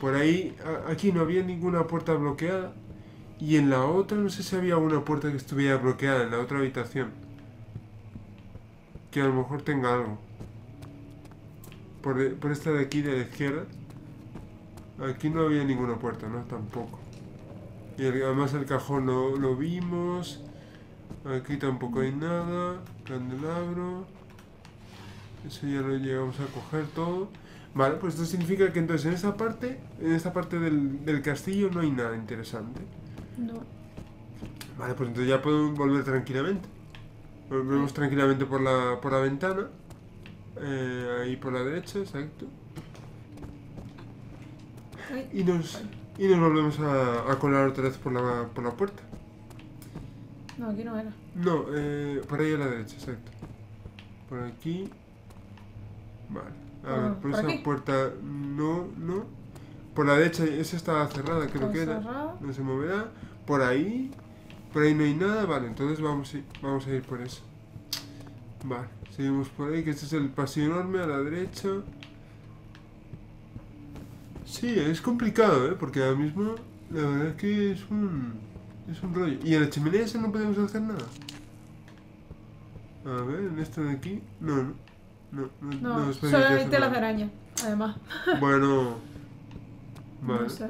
Por ahí... A, aquí no había ninguna puerta bloqueada. Y en la otra no sé si había alguna puerta que estuviera bloqueada, en la otra habitación. Que a lo mejor tenga algo. Por, por esta de aquí, de la izquierda. Aquí no había ninguna puerta, ¿no? Tampoco. Y el, además el cajón lo, lo vimos. Aquí tampoco hay nada. Candelabro. Eso ya lo llegamos a coger todo. Vale, pues esto significa que entonces en esta parte, en esta parte del, del castillo no hay nada interesante. No. Vale, pues entonces ya podemos volver tranquilamente. Volvemos sí. tranquilamente por la, por la ventana. Eh, ahí por la derecha, exacto. Ay, y nos ay. y nos volvemos a, a colar otra vez por la, por la puerta. No, aquí no era. No, eh, por ahí a la derecha, exacto. Por aquí. Vale. A ah, ver, por, por esa aquí. puerta no, no. Por la derecha, esa estaba cerrada, creo que era. Cerrada. No se moverá. Por ahí. Por ahí no hay nada, vale, entonces vamos, vamos a ir por eso. Vale. Seguimos por ahí, que este es el pasillo enorme a la derecha. Sí, es complicado, ¿eh? Porque ahora mismo la verdad es que es un, es un rollo. Y en la chimenea esa no podemos hacer nada. A ver, en esta de aquí... No, no. No, no, no, no solamente las arañas, además. Bueno... Vale. No sé.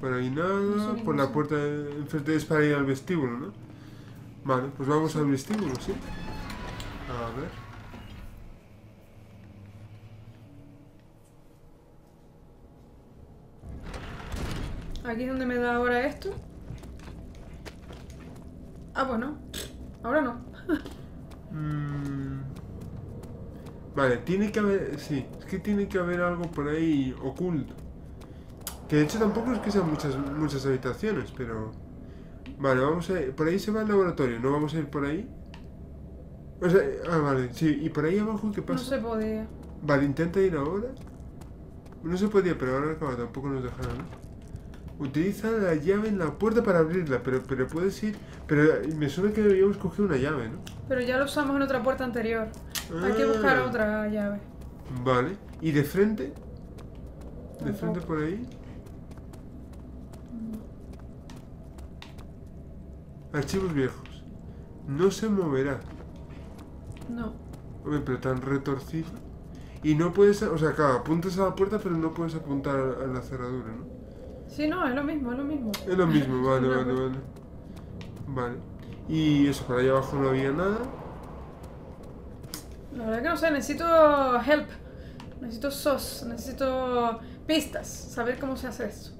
Por ahí nada, no sé por la puerta enfrente es para ir al vestíbulo, ¿no? Vale, pues vamos sí. al vestíbulo, ¿sí? A ver. Aquí es donde me da ahora esto. Ah, pues no. Ahora no. mm. Vale, tiene que haber... Sí, es que tiene que haber algo por ahí oculto. Que de hecho tampoco es que sean muchas, muchas habitaciones, pero... Vale, vamos a ir... Por ahí se va el laboratorio, no vamos a ir por ahí. O sea, ah, vale, sí, y por ahí abajo, ¿qué pasa? No se podía. Vale, intenta ir ahora. No se podía, pero ahora como tampoco nos dejaron, ¿no? Utiliza la llave en la puerta para abrirla, pero, pero puedes ir... Pero me suena que habíamos cogido una llave, ¿no? Pero ya lo usamos en otra puerta anterior. Ah. Hay que buscar otra llave. Vale. ¿Y de frente? ¿De tampoco. Frente por ahí? Archivos viejos. No se moverá. No. Hombre, pero tan retorcido. Y no puedes... O sea, claro, apuntas a la puerta, pero no puedes apuntar a la cerradura, ¿no? Sí, no, es lo mismo, es lo mismo. Es lo mismo, vale, vale, vale. Vale. Y eso, para allá abajo no había nada. La verdad que no sé, necesito help. Necesito sos, necesito pistas. Saber cómo se hace esto.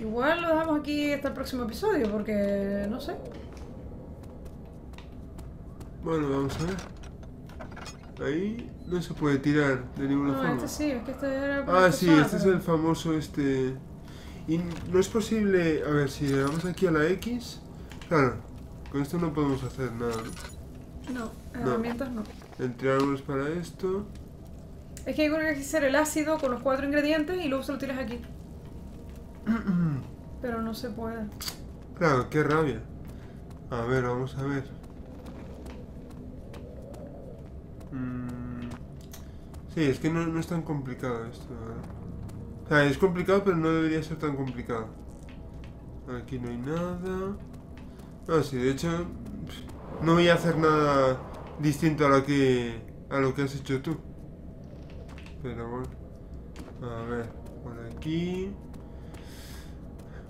Igual lo dejamos aquí hasta el próximo episodio, porque... no sé. Bueno, vamos a ver. Ahí no se puede tirar de ninguna no, forma. No, este sí, es que este era... Ah, sí, persona, este pero... es el famoso este... Y no es posible... A ver, si le damos aquí a la X... Claro, con esto no podemos hacer nada. No, no herramientas no. El triángulo es para esto. Es que hay que hacer el ácido con los cuatro ingredientes y luego se lo tiras aquí. Pero no se puede. Claro, qué rabia. A ver, vamos a ver. Mm. Sí, es que no, no es tan complicado esto, ¿verdad? O sea, es complicado, pero no debería ser tan complicado. Aquí no hay nada. No, sí, de hecho no voy a hacer nada distinto a lo que a lo que has hecho tú. Pero bueno. A ver, por aquí.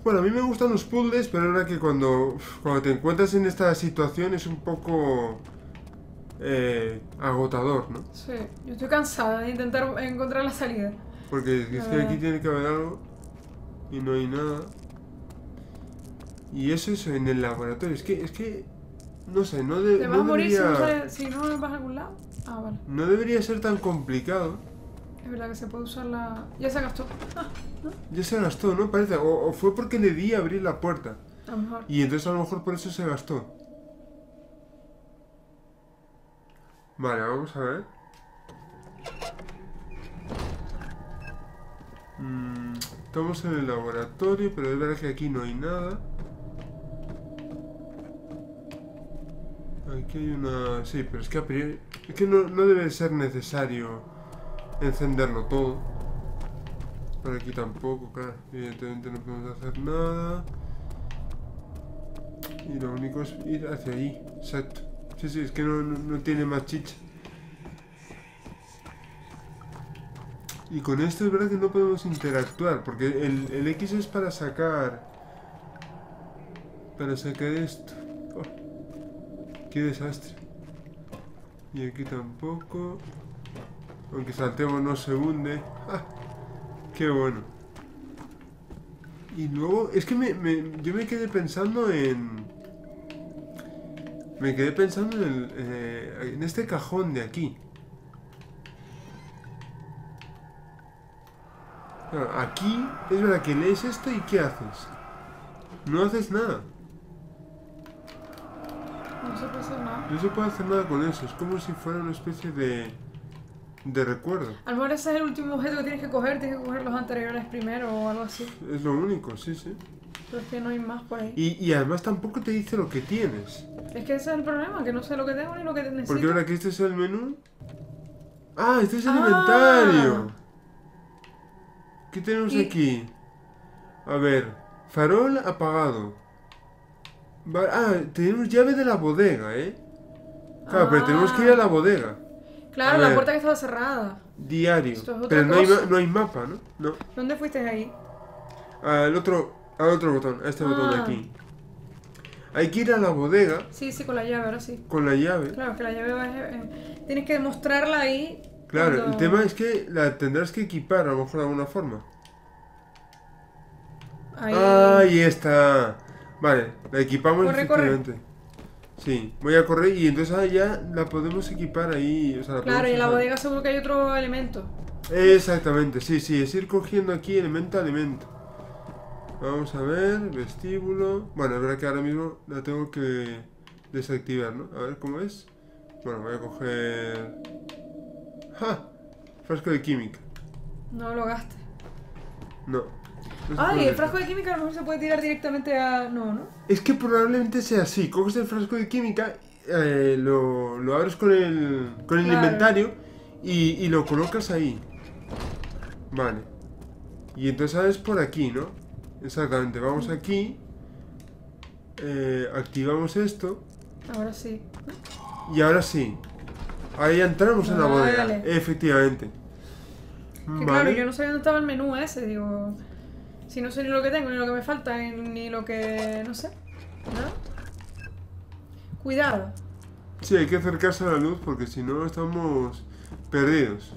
Bueno, a mí me gustan los puzzles, pero ahora que cuando, cuando te encuentras en esta situación es un poco eh, agotador, ¿no? Sí, yo estoy cansada de intentar encontrar la salida. Porque es que aquí tiene que haber algo y no hay nada. Y eso es en el laboratorio, es que, es que no sé, no debería... ¿Te vas a morir si no, sale, si no vas a algún lado? Ah, vale. No debería ser tan complicado. Es verdad que se puede usar la... Ya se gastó. Ah, ¿no? Ya se gastó, ¿no? Parece. O, o fue porque le di a abrir la puerta. A lo mejor. Y entonces a lo mejor por eso se gastó. Vale, vamos a ver. Mm, estamos en el laboratorio, pero es verdad que aquí no hay nada. Aquí hay una... Sí, pero es que a priori... Es que no, no debe ser necesario... encenderlo todo. Por aquí tampoco, claro. Evidentemente no podemos hacer nada. Y lo único es ir hacia allí. Exacto. Sí, sí, es que no, no, no tiene más chicha. Y con esto es verdad que no podemos interactuar. Porque el, el X es para sacar. Para sacar esto. Oh, qué desastre. Y aquí tampoco. Aunque saltemos no se hunde. ¡Ah! ¡Qué bueno! Y luego... Es que me, me, yo me quedé pensando en... Me quedé pensando en, el, eh, en este cajón de aquí. Claro, aquí es verdad que lees esto y ¿qué haces? No haces nada. No se puede hacer nada. No se puede hacer nada con eso. Es como si fuera una especie de... de recuerdo. A lo mejor ese es el último objeto que tienes que coger, tienes que coger los anteriores primero o algo así. Es lo único, sí, sí. Pero es que no hay más por ahí. Y, y además tampoco te dice lo que tienes. Es que ese es el problema, que no sé lo que tengo ni lo que necesito. Porque ahora que este es el menú... ¡Ah, este es el ah. inventario! ¿Qué tenemos y... aquí? A ver, farol apagado. Ah, tenemos llave de la bodega, ¿eh? Claro, ah. pero tenemos que ir a la bodega. Claro, la puerta que estaba cerrada. Diario. Es Pero no hay, no hay mapa, ¿no? ¿no? ¿Dónde fuiste ahí? Al otro, al otro botón, a este ah. botón de aquí. Hay que ir a la bodega. Sí, sí, con la llave, ahora sí. Con la llave. Claro, que la llave va a... Eh, tienes que demostrarla ahí. Claro, cuando... el tema es que la tendrás que equipar a lo mejor de alguna forma. Ahí, ahí está. Vale, la equipamos corre, efectivamente. Corre. Sí, voy a correr y entonces ahora ya la podemos equipar ahí. O sea, la claro, y en la bodega seguro que hay otro elemento. Exactamente, sí, sí, es ir cogiendo aquí elemento a elemento. Vamos a ver, vestíbulo. Bueno, es verdad que ahora mismo la tengo que desactivar, ¿no? A ver cómo es. Bueno, voy a coger... ¡Ja! Frasco de química. No lo gastes. No. No Ay, el frasco de química a lo mejor se puede tirar directamente a... No, ¿no? Es que probablemente sea así. Coges el frasco de química, eh, lo, lo abres con el, con el claro. inventario y, y lo colocas ahí. Vale. Y entonces sabes por aquí, ¿no? Exactamente, vamos aquí. Eh, activamos esto. Ahora sí. Y ahora sí. Ahí entramos ah, en la bodega, dale. efectivamente. Que vale. Claro, yo no sabía dónde estaba el menú ese, digo... Si no sé ni lo que tengo, ni lo que me falta, ni lo que... no sé. ¿Nada? Cuidado. Sí, hay que acercarse a la luz porque si no estamos perdidos.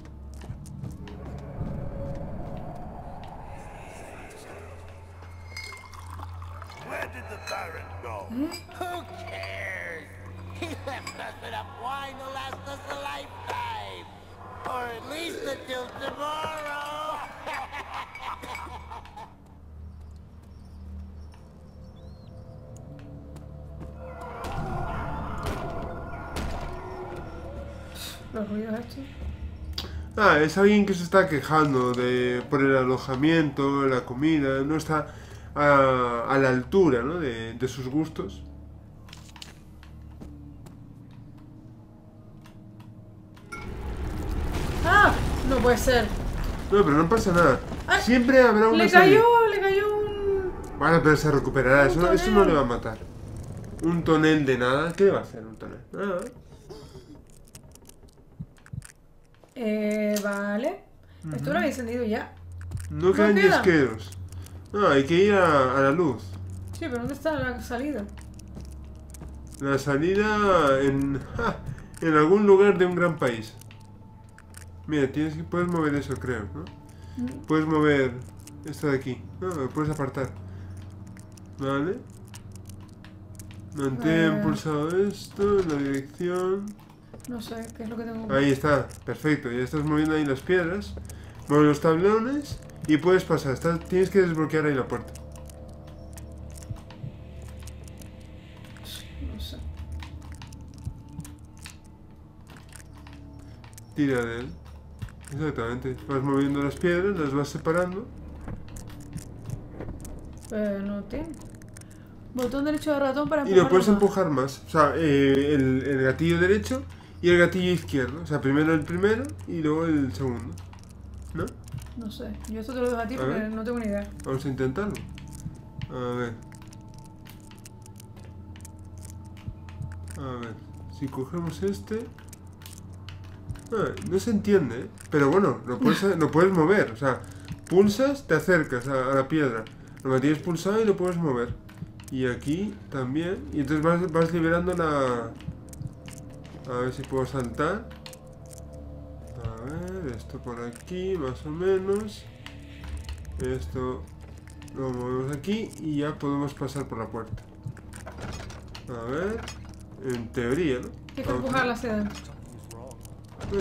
Ah, es alguien que se está quejando de por el alojamiento, la comida, no está a, a la altura, ¿no? de, de sus gustos. ¡Ah! No puede ser. No, pero no pasa nada. Ay, siempre habrá un... Le cayó, le cayó un... Bueno, pero se recuperará, eso no, eso no le va a matar. Un tonel de nada, ¿qué va a hacer un tonel? Nada. Eh, vale. Uh-huh. Esto lo habéis encendido ya. No quedan disqueros. No, hay que ir a, a la luz. Sí, pero ¿dónde está la salida? La salida en... Ja, en algún lugar de un gran país. Mira, tienes que... Puedes mover eso, creo, ¿no? Uh-huh. Puedes mover esta de aquí. No, lo puedes apartar. Vale. Mantén vale. pulsado esto, la dirección... No sé, ¿qué es lo que tengo? Ahí está, perfecto, ya estás moviendo ahí las piedras. Mueve los tablones y puedes pasar, estás, tienes que desbloquear ahí la puerta. No sé. Tira de él. Exactamente, vas moviendo las piedras, las vas separando. Pero no tiene. Botón derecho de ratón para empujar. Y lo puedes más. empujar más, o sea, eh, el, el gatillo derecho y el gatillo izquierdo, o sea, primero el primero y luego el segundo, ¿no? No sé, yo esto te lo dejo a ti porque no tengo ni idea. Vamos a intentarlo. A ver. A ver, si cogemos este... Ah, no se entiende, ¿eh? Pero bueno, lo puedes, lo puedes mover, o sea, pulsas, te acercas a, a la piedra, lo mantienes pulsado y lo puedes mover. Y aquí también, y entonces vas, vas liberando la... A ver si puedo saltar. A ver, esto por aquí, más o menos. Esto lo movemos aquí y ya podemos pasar por la puerta. A ver, en teoría, ¿no? Hay que empujarla hacia adentro.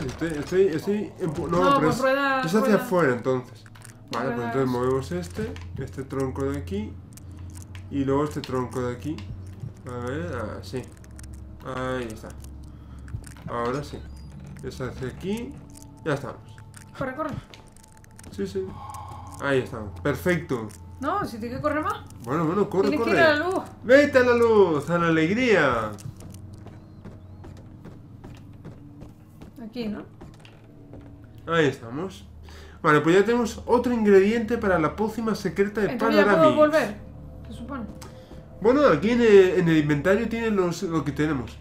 Estoy, estoy, estoy empu no, no, pero es, rueda, es hacia afuera entonces. Vale, rueda. Pues entonces movemos este, este tronco de aquí y luego este tronco de aquí. A ver, así. Ahí está. Ahora sí. Es hacia aquí. Ya estamos. Corre, corre. Sí, sí. Ahí estamos. Perfecto. No, si tienes que correr más. Bueno, bueno, corre, tienes corre. Que ir a la luz. Vete a la luz, a la alegría. Aquí, ¿no? Ahí estamos. Vale, pues ya tenemos otro ingrediente para la pócima secreta de Entonces Panorami. Ya puedo volver, se supone. Bueno, aquí en el, en el inventario tienen los, lo que tenemos.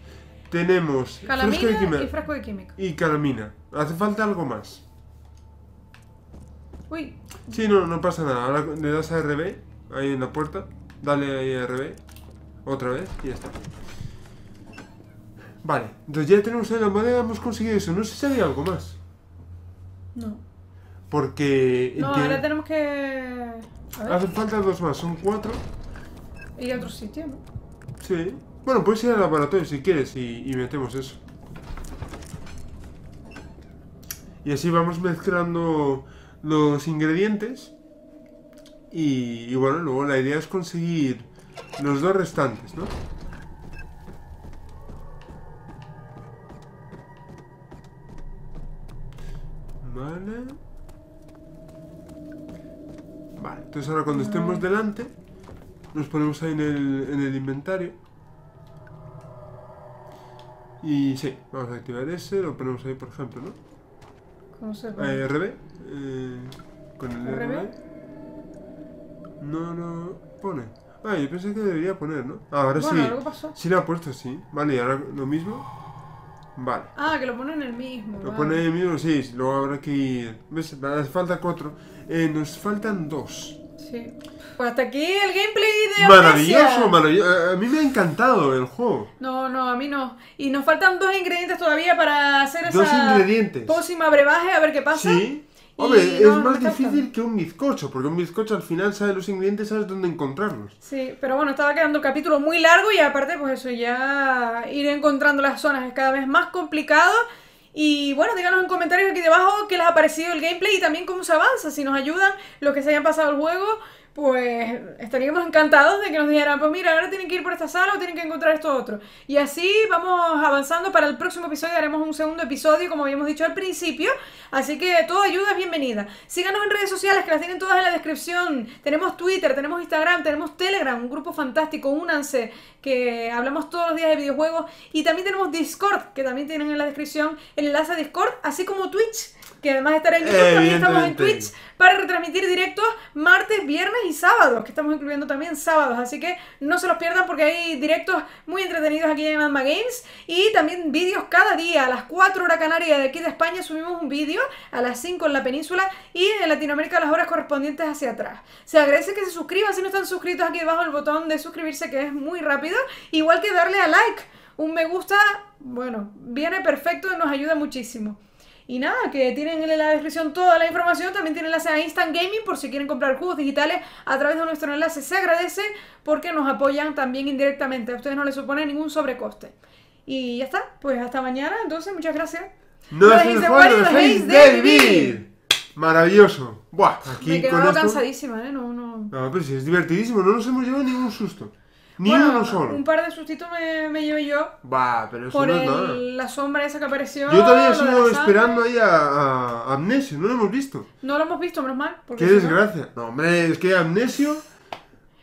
Tenemos calamina frasco de y frasco de química. Y calamina. Hace falta algo más. Uy. Sí, no, no pasa nada. Ahora le das a R B, ahí en la puerta. Dale ahí a R B. Otra vez y ya está. Vale, entonces ya tenemos en la bodega, hemos conseguido eso. No sé si había algo más. No. Porque... No, te... ahora tenemos que... A ver. Hacen falta dos más, son cuatro. Y otro sitio, ¿no? Sí. Bueno, puedes ir al laboratorio si quieres y, y metemos eso. Y así vamos mezclando los ingredientes. Y, y bueno, luego la idea es conseguir los dos restantes, ¿no? Vale. Vale, entonces ahora cuando estemos delante, nos ponemos ahí en el, en el inventario. Y sí, vamos a activar ese, lo ponemos ahí por ejemplo, ¿no? ¿Cómo se llama? Eh, R B. Eh, con el R B. No, no pone. Ah, yo pensé que debería poner, ¿no? Ah, ahora bueno, sí. Algo pasó. Sí lo ha puesto, sí. Vale, y ahora lo mismo. Vale. Ah, que lo pone en el mismo. Lo vale. pone en el mismo, sí. Luego habrá que ir. ¿Ves? Nos faltan cuatro. Eh, nos faltan dos. Sí. Pues hasta aquí el gameplay de Amnesia. Maravilloso, maravilloso. A mí me ha encantado el juego. No, no, a mí no. Y nos faltan dos ingredientes todavía para hacer dos esa ingredientes. Pócima brebaje, a ver qué pasa. Sí. Hombre, es no, más difícil que un bizcocho, porque un bizcocho al final sabes los ingredientes, sabes dónde encontrarlos. Sí, pero bueno, estaba quedando el capítulo muy largo y aparte pues eso, ya ir encontrando las zonas es cada vez más complicado. Y bueno, díganos en comentarios aquí debajo qué les ha parecido el gameplay y también cómo se avanza, si nos ayudan los que se hayan pasado el juego. Pues estaríamos encantados de que nos dijeran, pues mira, ahora tienen que ir por esta sala o tienen que encontrar esto otro. Y así vamos avanzando. Para el próximo episodio haremos un segundo episodio, como habíamos dicho al principio. Así que toda ayuda es bienvenida. Síganos en redes sociales, que las tienen todas en la descripción. Tenemos Twitter, tenemos Instagram, tenemos Telegram, un grupo fantástico, únanse, que hablamos todos los días de videojuegos. Y también tenemos Discord, que también tienen en la descripción el enlace a Discord, así como Twitch, que además de estar en YouTube, también estamos en Twitch para retransmitir directos martes, viernes y sábados, que estamos incluyendo también sábados, así que no se los pierdan porque hay directos muy entretenidos aquí en AdmaGames y también vídeos cada día. A las cuatro horas canarias de aquí de España subimos un vídeo, a las cinco en la península y en Latinoamérica a las horas correspondientes hacia atrás. Se agradece que se suscriban si no están suscritos, aquí debajo el botón de suscribirse que es muy rápido, igual que darle a like, un me gusta, bueno, viene perfecto y nos ayuda muchísimo. Y nada, que tienen en la descripción toda la información, también tienen enlace a Instant Gaming por si quieren comprar juegos digitales a través de nuestro enlace. Se agradece porque nos apoyan también indirectamente, a ustedes no les supone ningún sobrecoste. Y ya está, pues hasta mañana, entonces muchas gracias. No dejéis de jugar y no dejéis de vivir. Maravilloso. Buah, aquí me he quedado cansadísima, ¿eh? No, no. No, pero si es divertidísimo, no nos hemos llevado ningún susto. Ni bueno, uno solo. Un par de sustitos me, me llevé yo. Va, pero eso por no es el, nada. La sombra esa que apareció. Yo todavía sigo esperando ahí a, a Amnesio, no lo hemos visto. No lo hemos visto, menos mal. Qué desgracia. No, hombre, es que Amnesio.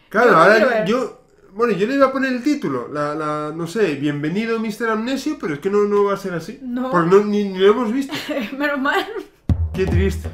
Claro, yo ahora yo. Bueno, yo le iba a poner el título, la, la no sé, bienvenido mister Amnesio, pero es que no, no va a ser así. No. Porque no, ni, ni lo hemos visto. Menos mal. Qué triste.